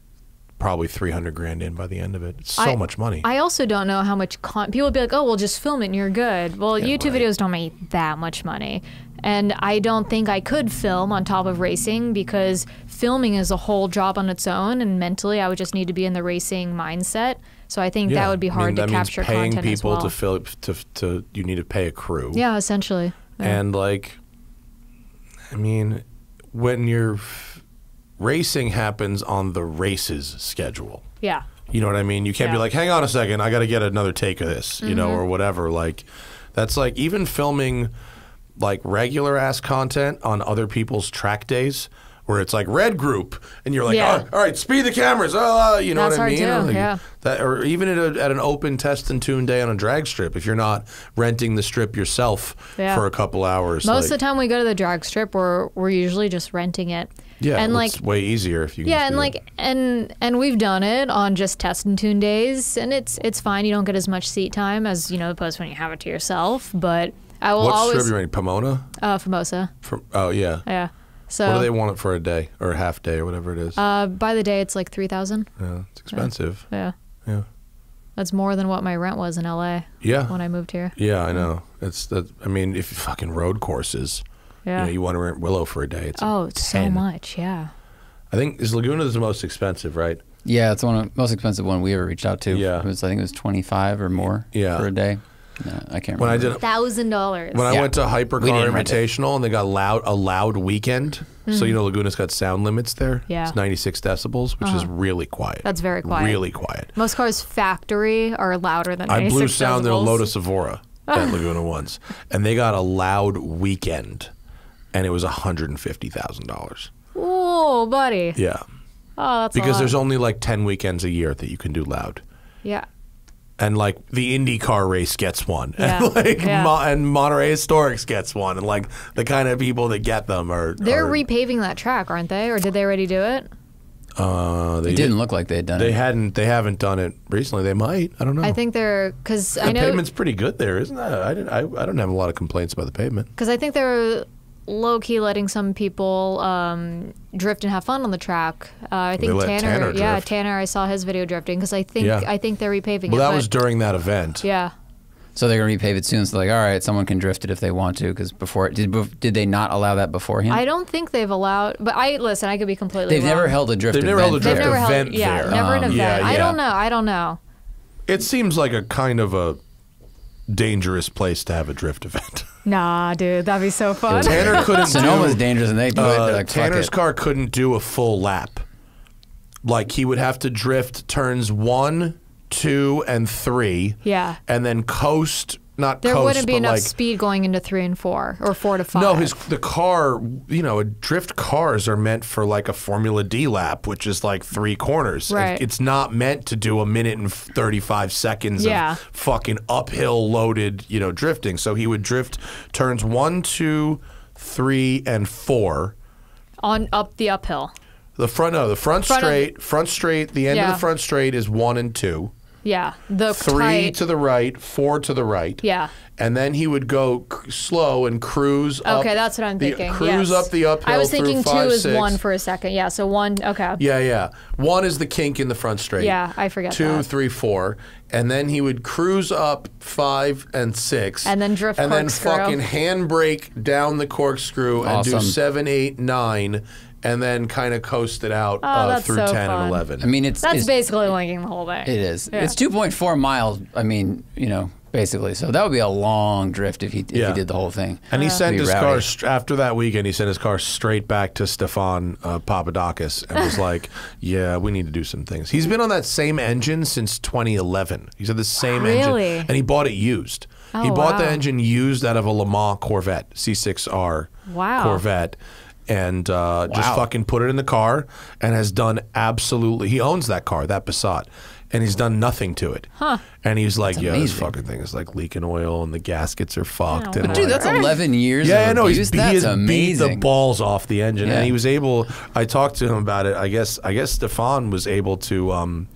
probably three hundred grand in by the end of it. It's so I, much money. I also don't know how much con people would be like, oh, well, just film it and you're good. Well, yeah, YouTube right. videos don't make that much money. And I don't think I could film on top of racing because filming is a whole job on its own. And mentally, I would just need to be in the racing mindset. So I think yeah. that would be hard I mean, that to means capture paying content people as well. to fill to, to you need to pay a crew. Yeah, essentially. Yeah. And like, I mean, when you're racing happens on the race's schedule. Yeah. You know what I mean? You can't yeah. be like, hang on a second, I got to get another take of this, mm-hmm. you know, or whatever. Like, that's like even filming like regular ass content on other people's track days where it's like red group and you're like, yeah. oh, all right, speed the cameras. Oh, you know that's what I mean? Too. Or, like, yeah. that, or even at, a, at an open test and tune day on a drag strip, if you're not renting the strip yourself yeah. for a couple hours. Most like, of the time we go to the drag strip, we're, we're usually just renting it. Yeah, and it's like, way easier if you. Yeah, and like, it. and and we've done it on just test and tune days, and it's it's fine. You don't get as much seat time as you know, opposed when you have it to yourself. But I will what always. What strip you're in? Pomona? Uh, Formosa. From, oh yeah. Yeah. So. What do they want it for a day or a half day or whatever it is? Uh, by the day, it's like three thousand. Yeah, it's expensive. Yeah. yeah. Yeah. That's more than what my rent was in L A. Yeah. When I moved here. Yeah, I know. It's that. I mean, if fucking road courses. Yeah. You know, you want to rent Willow for a day. It's oh, it's so much, yeah. I think, is Laguna the most expensive, right? Yeah, it's one of the most expensive one we ever reached out to. Yeah. It was, I think it was twenty-five or more yeah. for a day. No, I can't when remember. one thousand dollars. When yeah. I went to Hypercar Invitational and they got loud, a loud weekend, mm-hmm. so you know Laguna's got sound limits there. Yeah. It's ninety-six decibels, which uh-huh. is really quiet. That's very quiet. Really quiet. Most cars factory are louder than ninety-six decibels. I blew sound decibels. in a Lotus Evora at Laguna once, and they got a loud weekend. And it was one hundred fifty thousand dollars. Oh, buddy. Yeah. Oh, that's because there's only like ten weekends a year that you can do loud. Yeah. And like the IndyCar race gets one. Yeah. And like yeah. Mo and Monterey Historics gets one. And like the kind of people that get them are. They're are, repaving that track, aren't they? Or did they already do it? Uh, they it didn't did, look like they had done they it. They hadn't. They haven't done it recently. They might. I don't know. I think they're because I know the pavement's pretty good there, isn't it? I didn't. I, I don't have a lot of complaints about the pavement. Because I think they're. Low-key letting some people um, drift and have fun on the track. Uh, I think Tanner, Tanner yeah, drift. Tanner, I saw his video drifting because I think yeah. I think they're repaving well, it. Well, that was during that event. Yeah. So they're going to repave it soon. So like, all right, someone can drift it if they want to because before it, did, did they not allow that beforehand? I don't think they've allowed, but I, listen, I could be completely They've wrong. never held a drift they've event They've never held a drift there. Event, event yeah, there. Never um, an event. Yeah, yeah. I don't know. I don't know. It seems like a kind of a dangerous place to have a drift event. Nah, dude, that'd be so fun. Tanner couldn't. Sonoma's dangerous, and they do uh, it. Like, Tanner's it. car couldn't do a full lap. Like he would have to drift turns one, two, and three. Yeah. And then coast, not there coast. There wouldn't be but enough like, speed going into three and four, or four to five. No, his the car. You know, drift cars are meant for like a Formula D lap, which is like three corners. Right. It's not meant to do a minute and thirty-five seconds yeah. of fucking uphill loaded, you know, drifting. So he would drift turns one, two, three, and four on up the uphill. The front, no, the front, front straight, of, front straight. The end yeah. of the front straight is one and two. Yeah, the three tight. to the right, four to the right. Yeah, and then he would go c slow and cruise. Okay, up that's what I'm the, thinking. Cruise yes. up the uphill. I was thinking five, two is six. one for a second. Yeah, so one. Okay. Yeah, yeah. One is the kink in the front straight. Yeah, I forget. Two, that. three, four, and then he would cruise up five and six, and then drift, and then fucking handbrake down the corkscrew awesome. and do seven, eight, nine. and then kind of coasted out oh, uh, through so ten fun. and eleven. I mean, it's that's it's, basically linking the whole day. It is. Yeah. It's two point four miles. I mean, you know, basically. So that would be a long drift if he if yeah. he did the whole thing. And he uh, sent his rowdy. car after that weekend. He sent his car straight back to Stefan uh, Papadakis and was like, "Yeah, we need to do some things." He's been on that same engine since twenty eleven. He's had the same really? engine, and he bought it used. Oh, he bought wow. the engine used out of a Le Mans Corvette, C six R wow. Corvette, and uh, wow. just fucking put it in the car and has done absolutely, he owns that car, that Passat, and he's done nothing to it. Huh. And he's like, that's yeah, amazing. This fucking thing is like leaking oil and the gaskets are fucked. Oh, and but dude, that's eleven years yeah, of yeah, no, abuse. He has amazing. beat the balls off the engine. Yeah. And he was able, I talked to him about it, I guess I guess Stefan was able to... Um,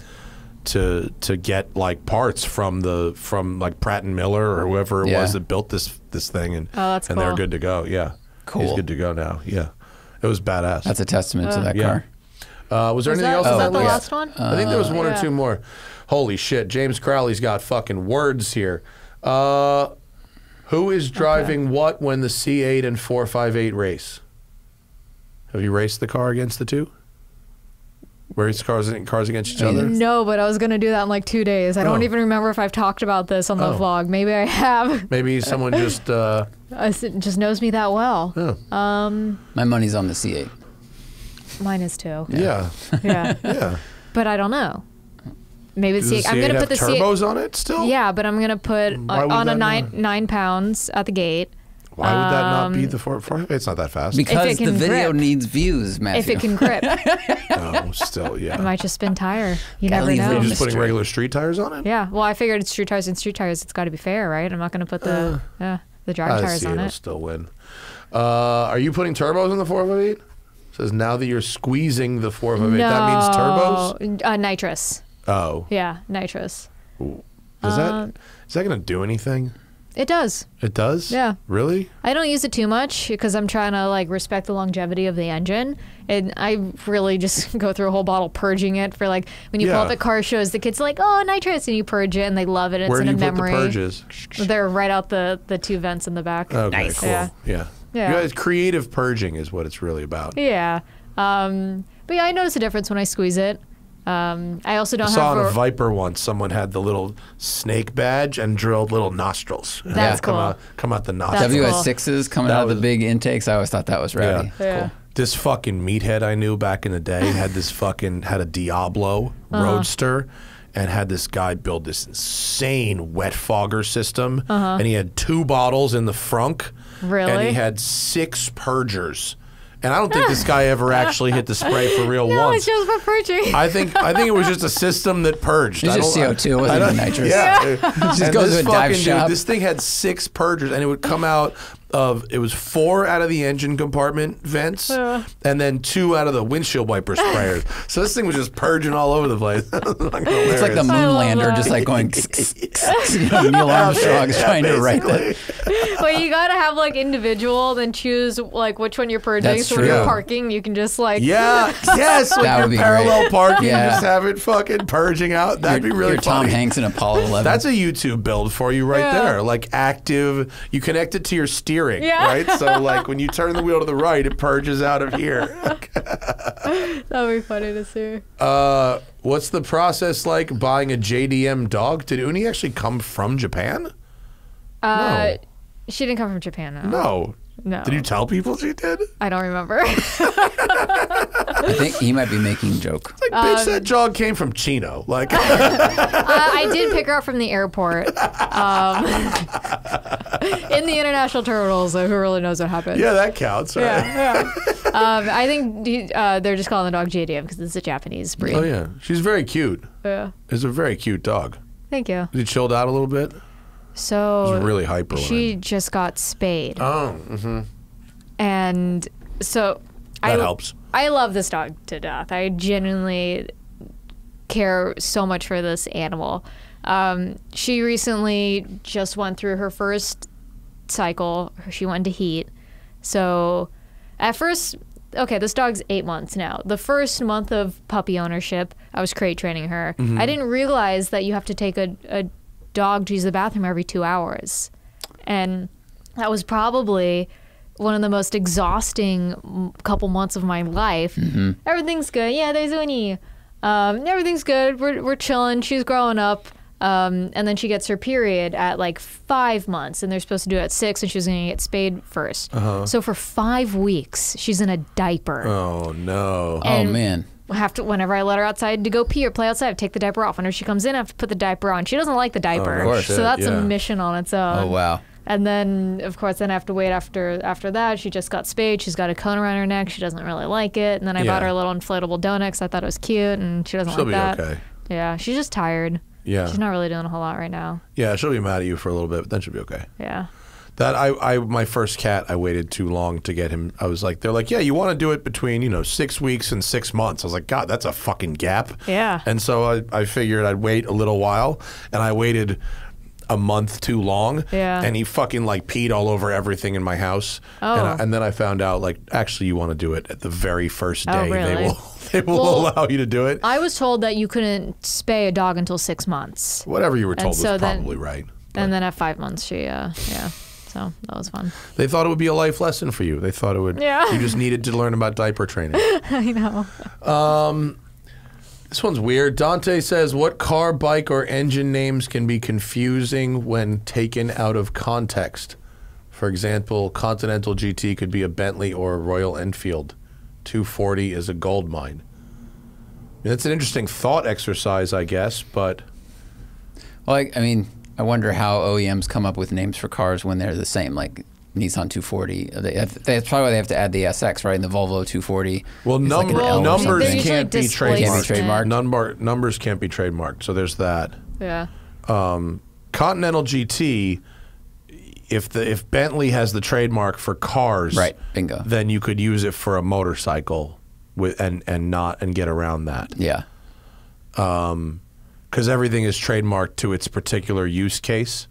to to get like parts from the from like Pratt and Miller or whoever it yeah. was that built this this thing, and oh, that's and cool. they're good to go. Yeah, cool. He's good to go now. Yeah, it was badass. That's a testament uh, to that yeah. car. Uh, was there was anything that, else? Was that the last one? Uh, I think there was one yeah. or two more. Holy shit! James Crowley's got fucking words here. Uh, who is driving okay. what when the C eight and four five eight race? Have you raced the car against the two? Where it's cars, cars against each other? No, but I was going to do that in like two days. I oh. don't even remember if I've talked about this on the oh. vlog. Maybe I have. Maybe someone just... Uh... just knows me that well. Oh. Um, My money's on the C eight. Mine is too. Yeah. Yeah. yeah. yeah. But I don't know. Maybe the C eight. I'm going to put the C eight... turbos on it still? Yeah, but I'm going to put uh, on a nine, nine pounds at the gate. Why would that not be the four? four it's not that fast. Because the video grip. needs views, Matthew. If it can grip. no, still, yeah. It might just spin tire. You Gotta never know. You're just putting street. regular street tires on it? Yeah. Well, I figured it's street tires and street tires. It's got to be fair, right? I'm not going to put the uh, uh, the drive I tires see, on it'll it. It'll still win. Uh, are you putting turbos on the four five eight? It says now that you're squeezing the four five eight, no. that means turbos? Uh, nitrous. Oh. Yeah, nitrous. Ooh. Is uh, that is that going to do anything? It does. It does? Yeah. Really? I don't use it too much because I'm trying to like respect the longevity of the engine. And I really just go through a whole bottle purging it for like, when you yeah. pull up at car shows, the kids are like, oh, nitrous, and you purge it, and they love it. It's Where in do you a memory. Put the purges? They're right out the, the two vents in the back. Okay, nice. Cool. Yeah. yeah. yeah. You guys, creative purging is what it's really about. Yeah. Um, but yeah, I notice a difference when I squeeze it. Um, I also don't I saw have on a Viper once someone had the little snake badge and drilled little nostrils. That's yeah. cool. Come out, come out the nostrils. W S sixes coming that out was, of the big intakes. I always thought that was rowdy. Yeah. Yeah. Cool. This fucking meathead I knew back in the day had this fucking, had a Diablo uh-huh. Roadster and had this guy build this insane wet fogger system. Uh-huh. And he had two bottles in the frunk. Really? And he had six purgers. And I don't think this guy ever actually hit the spray for real no, once. No, it was for purging. I think I think it was just a system that purged. It's just C O two, it wasn't even nitrous. Yeah, yeah. Just and goes this to a dive dude, shop. This thing had six purgers, and it would come out of it was four out of the engine compartment vents, uh. and then two out of the windshield wiper sprayers. So this thing was just purging all over the place. It's like the Moonlander, just like going. Neil Armstrong's trying to write that. But you gotta have like individual, then choose like which one you're purging. So when you're parking, you can just like yeah, yes, when you're parallel parking, just have it fucking purging out. That'd be really funny. Tom Hanks in Apollo eleven. That's a YouTube build for you right there. Like active, you connect it to your steering. Yeah. Right, so like when you turn the wheel to the right, it purges out of here. That'd be funny to see. Uh, what's the process like buying a J D M dog? Did Uni actually come from Japan? Uh, no. She didn't come from Japan. No. no. No. Did you tell people she did? I don't remember. I think he might be making a joke. It's like, bitch, um, that dog came from Chino. Like, uh, I did pick her up from the airport. Um, in the international terminal, so who really knows what happened? Yeah, that counts, right? Yeah, yeah. um, I think uh, they're just calling the dog J D M because it's a Japanese breed. Oh, yeah. She's very cute. Yeah. It's a very cute dog. Thank you. She chilled out a little bit? So it was really hyper. She line. just got spayed. Oh, mm-hmm. And so that I helps. I love this dog to death. I genuinely care so much for this animal. Um, she recently just went through her first cycle. She went to heat. So at first, okay, this dog's eight months now. The first month of puppy ownership, I was crate training her. Mm-hmm. I didn't realize that you have to take a. a dog to use the bathroom every two hours, and that was probably one of the most exhausting couple months of my life. Mm-hmm. Everything's good. Yeah, there's Uni. Um, everything's good. We're we're chilling. She's growing up. Um, and then she gets her period at like five months, and they're supposed to do it at six, and she was going to get spayed first. Uh-huh. So for five weeks, she's in a diaper. Oh no! And oh man! Have to whenever I let her outside to go pee or play outside, I take the diaper off. Whenever she comes in, I have to put the diaper on. She doesn't like the diaper, oh, of course, so that's yeah. a mission on its own. Oh wow! And then of course, then I have to wait after after that. She just got spayed. She's got a cone around her neck. She doesn't really like it. And then I yeah. bought her a little inflatable donut because I thought it was cute, and she doesn't She'll like that. She'll be okay. Yeah, she's just tired. Yeah. She's not really doing a whole lot right now. Yeah, she'll be mad at you for a little bit, but then she'll be okay. Yeah. That I, I my first cat, I waited too long to get him. I was like, they're like, yeah, you want to do it between, you know, six weeks and six months. I was like, God, that's a fucking gap. Yeah. And so I, I figured I'd wait a little while, and I waited a month too long. Yeah. And he fucking like peed all over everything in my house. Oh. And, I, and then I found out like, actually you want to do it at the very first day. Oh, really? They will they will well, allow you to do it. I was told that you couldn't spay a dog until six months. Whatever you were told and was so probably then, right. But. And then at five months she, uh, yeah. So that was fun. They thought it would be a life lesson for you. They thought it would, yeah. you just needed to learn about diaper training. I know. Um... This one's weird. Dante says, what car, bike, or engine names can be confusing when taken out of context? For example, Continental G T could be a Bentley or a Royal Enfield. two forty is a gold mine. And that's an interesting thought exercise, I guess, but... Well, I, I mean, I wonder how O E Ms come up with names for cars when they're the same, like... Nissan two forty. They have, that's probably why they have to add the S X, right? And the Volvo two forty. Well, number, like numbers can't be, can't be trademarked. Number, numbers can't be trademarked. So there's that. Yeah. Um, Continental G T. If the if Bentley has the trademark for cars, right? Bingo. Then you could use it for a motorcycle, with and and not and get around that. Yeah. Um, because everything is trademarked to its particular use case.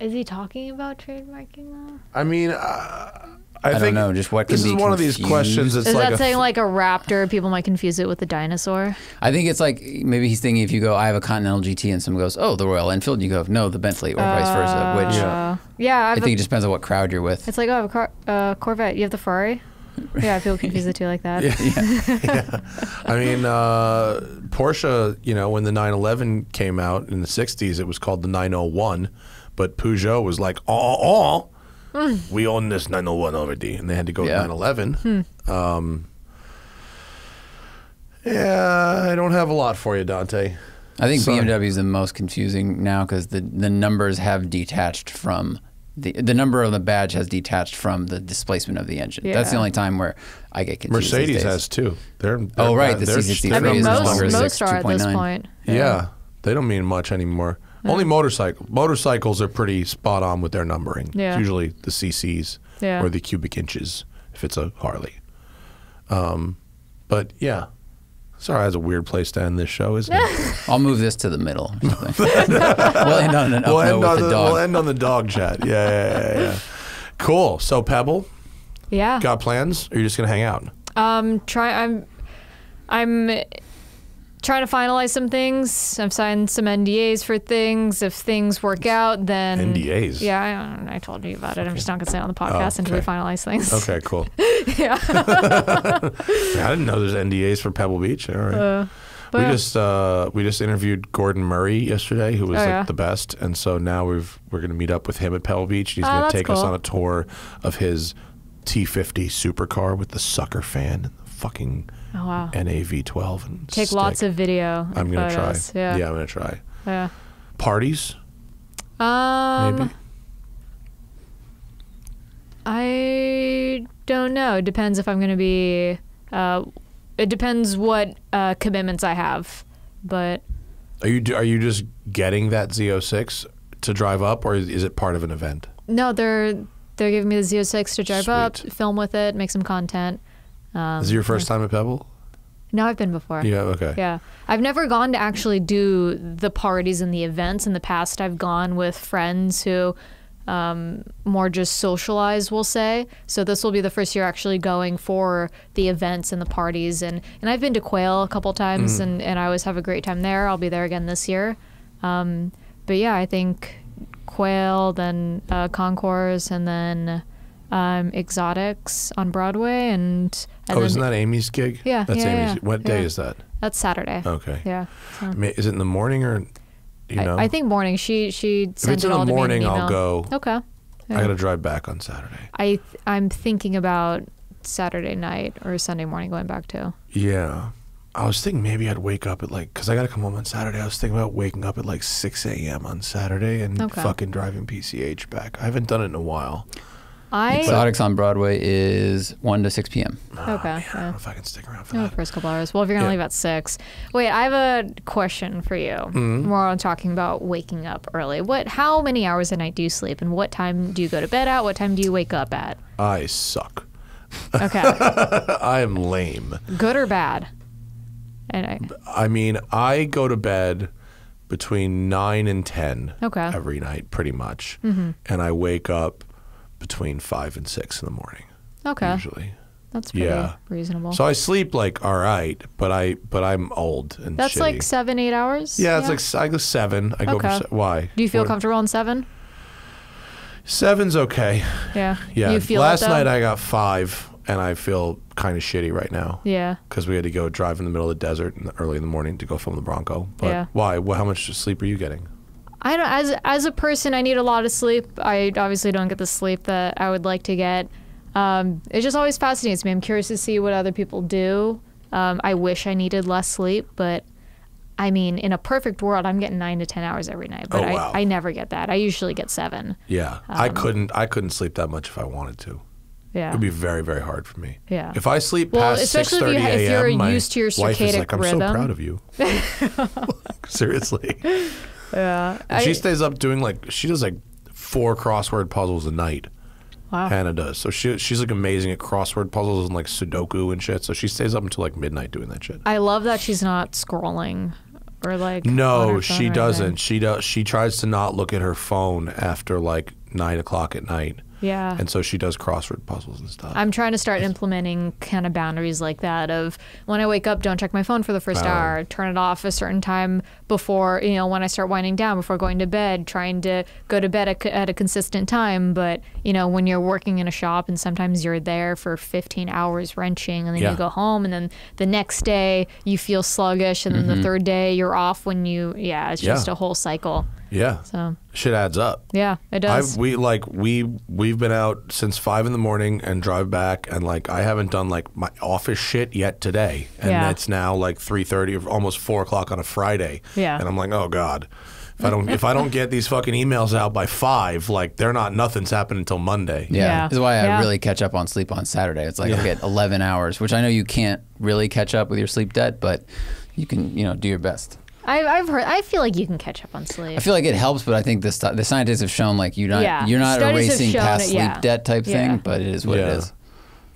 Is he talking about trademarking though? I mean, uh, I, I think don't know. Just what can this be is confused? One of these questions. It's is like that saying like a Raptor? People might confuse it with a dinosaur. I think it's like maybe he's thinking if you go, I have a Continental G T, and someone goes, oh, the Royal Enfield, and you go, no, the Bentley, or uh, vice versa. Which yeah, yeah I think a, it just depends on what crowd you're with. It's like, oh, I have a car, uh, Corvette. You have the Ferrari. Yeah, people confuse the two like that. Yeah, yeah, yeah. I mean, uh, Porsche. You know, when the nine eleven came out in the sixties, it was called the nine oh one. But Peugeot was like, oh, oh mm. we own this nine oh one already. And they had to go yeah. to nine eleven. Hmm. Um, yeah, I don't have a lot for you, Dante. I think so, B M W is the most confusing now because the, the numbers have detached from... The, the number on the badge has detached from the displacement of the engine. Yeah. That's the only time where I get confused. Mercedes has too. They're, they're, oh, right. The C sixty-three I mean, is most, longer most six, are at this point. Yeah. yeah. They don't mean much anymore. Yeah. Only motorcycle. Motorcycles are pretty spot on with their numbering. Yeah. It's usually the C Cs yeah. or the cubic inches if it's a Harley. Um, but yeah, sorry, that's a weird place to end this show, isn't it? I'll move this to the middle. Or something. We'll end on an up we'll end with on the, the dog. We'll end on the dog chat. Yeah, yeah, yeah, yeah. Cool. So Pebble, yeah, got plans? Or are you just gonna hang out? Um, try. I'm. I'm. Trying to finalize some things. I've signed some N D As for things. If things work out, then N D As. Yeah, I, don't, I told you about it. Okay. I'm just not gonna say it on the podcast oh, okay. until we finalize things. Okay, cool. yeah. I didn't know there's N D As for Pebble Beach. All right. Uh, we yeah. just uh, we just interviewed Gordon Murray yesterday, who was oh, like yeah. the best, and so now we've we're gonna meet up with him at Pebble Beach. He's oh, gonna take cool. us on a tour of his T fifty supercar with the sucker fan and the fucking. Oh, wow. N A V twelve and take stick. Lots of video. I'm gonna photos. Try. Yeah. yeah, I'm gonna try. Yeah. Parties? Um. Maybe. I don't know. It depends if I'm gonna be. Uh, it depends what uh, commitments I have, but. Are you are you just getting that Z oh six to drive up, or is it part of an event? No, they're they're giving me the Z oh six to drive Sweet. Up, film with it, make some content. Um, Is it your first time at Pebble? No, I've been before. Yeah, okay. Yeah. I've never gone to actually do the parties and the events. In the past, I've gone with friends who um, more just socialize, we'll say. So this will be the first year actually going for the events and the parties. And, and I've been to Quail a couple times, mm. and, and I always have a great time there. I'll be there again this year. Um, but yeah, I think Quail, then uh, Concourse, and then... um, Exotics on Broadway. And, and oh, isn't that Amy's gig? Yeah. That's yeah, Amy's. Yeah. What day yeah. is that? That's Saturday. Okay. Yeah. So. I mean, is it in the morning or, you know? I, I think morning. She she sends it all to me. If it's in the morning, I'll go. Okay. Yeah. I got to drive back on Saturday. I I'm thinking about Saturday night or Sunday morning going back too. Yeah. I was thinking maybe I'd wake up at like, because I got to come home on Saturday. I was thinking about waking up at like six A M on Saturday and okay. fucking driving P C H back. I haven't done it in a while. I, Exotics on Broadway is one to six P M Oh, okay. Man, yeah. I don't know if I can stick around for that. Oh, first couple hours. Well, if you're going to yeah. leave at six. Wait, I have a question for you. Mm-hmm. We're on talking about waking up early. What? How many hours a night do you sleep? And what time do you go to bed at? What time do you wake up at? I suck. Okay. I am lame. Good or bad? And I, I mean, I go to bed between nine and ten okay. every night, pretty much. Mm-hmm. And I wake up between five and six in the morning. Okay. Usually. That's pretty yeah. reasonable. So I sleep like all right, but, I, but I'm old and That's shitty. Like seven, eight hours? Yeah, yeah. It's like I go seven. I okay. go for, why? Do you feel what? comfortable on seven? Seven's okay. Yeah. Yeah. You feel Last night I got five. And I feel kind of shitty right now. Yeah. Because we had to go drive in the middle of the desert in the early in the morning to go film the Bronco. But yeah. why? Well, how much sleep are you getting? I don't. As as a person, I need a lot of sleep. I obviously don't get the sleep that I would like to get. Um, it just always fascinates me. I'm curious to see what other people do. Um, I wish I needed less sleep, but I mean, in a perfect world, I'm getting nine to ten hours every night. But oh, wow. I, I never get that. I usually get seven. Yeah. Um, I couldn't. I couldn't sleep that much if I wanted to. Yeah. It would be very, very hard for me. Yeah. If I sleep well, past six thirty A M, if, if you're my used to your wife is like, I'm rhythm. so proud of you. Seriously. Yeah. I, she stays up doing like, she does like four crossword puzzles a night. Wow. Hannah does. So she she's like amazing at crossword puzzles and like Sudoku and shit. So she stays up until like midnight doing that shit. I love that she's not scrolling or like. No, she doesn't. She does. She tries to not look at her phone after like nine o'clock at night. Yeah. And so she does crossword puzzles and stuff. I'm trying to start implementing kind of boundaries like that of when I wake up, don't check my phone for the first oh. hour, turn it off a certain time before, you know, when I start winding down, before going to bed, trying to go to bed at, at a consistent time. But, you know, when you're working in a shop and sometimes you're there for fifteen hours wrenching and then yeah. you go home and then the next day you feel sluggish and mm-hmm. then the third day you're off when you, yeah, it's yeah. just a whole cycle. Yeah, so. Shit adds up. Yeah, it does. I've, we like we we've been out since five in the morning and drive back, and like I haven't done like my office shit yet today, and yeah. that's now like three thirty or almost four o'clock on a Friday. Yeah, and I'm like, oh god, if I don't if I don't get these fucking emails out by five, like they're not nothing's happening until Monday. Yeah, yeah. This is why I yeah. really catch up on sleep on Saturday. It's like yeah. I get eleven hours, which I know you can't really catch up with your sleep debt, but you can you know do your best. I've, I've heard. I feel like you can catch up on sleep. I feel like it helps, but I think the the scientists have shown like you're not yeah. you're not Studies erasing past it, yeah. sleep debt type yeah. thing, but it is what yeah. it is.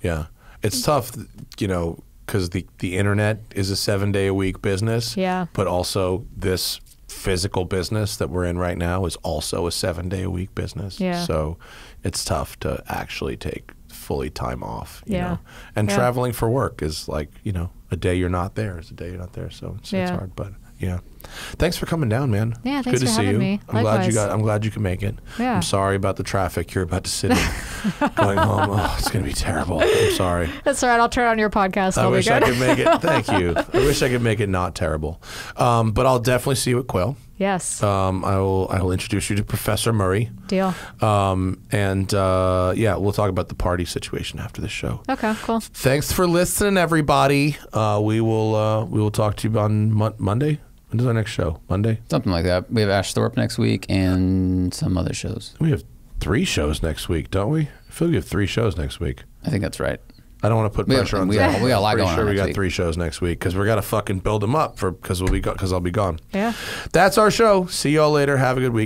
Yeah, it's tough, you know, because the the internet is a seven day a week business. Yeah, but also this physical business that we're in right now is also a seven day a week business. Yeah, so it's tough to actually take fully time off. You yeah, know? and yeah. traveling for work is like you know a day you're not there is a day you're not there, so it's, yeah. it's hard, but. Yeah, thanks for coming down, man. Yeah, thanks Good for to see having you. me. I'm Likewise. glad you got. I'm glad you can make it. Yeah. I'm sorry about the traffic you're about to sit in going home. Oh, it's gonna be terrible. I'm sorry. That's all right. I'll turn on your podcast. I It'll wish be good. I could make it. Thank you. I wish I could make it not terrible, um, but I'll definitely see you at Quail. Yes. Um, I will. I will introduce you to Professor Murray. Deal. Um, and uh, yeah, we'll talk about the party situation after the show. Okay. Cool. Thanks for listening, everybody. Uh, we will. Uh, we will talk to you on Mo Monday. When is our next show? Monday. Something like that. We have Ash Thorpe next week and some other shows. We have three shows next week, don't we? I feel like we have three shows next week. I think that's right. I don't want to put we pressure have, on. We got, we got a lot going sure on. Pretty sure we got week. three shows next week because we got to fucking build them up for because we'll be because I'll be gone. Yeah, that's our show. See y'all later. Have a good weekend.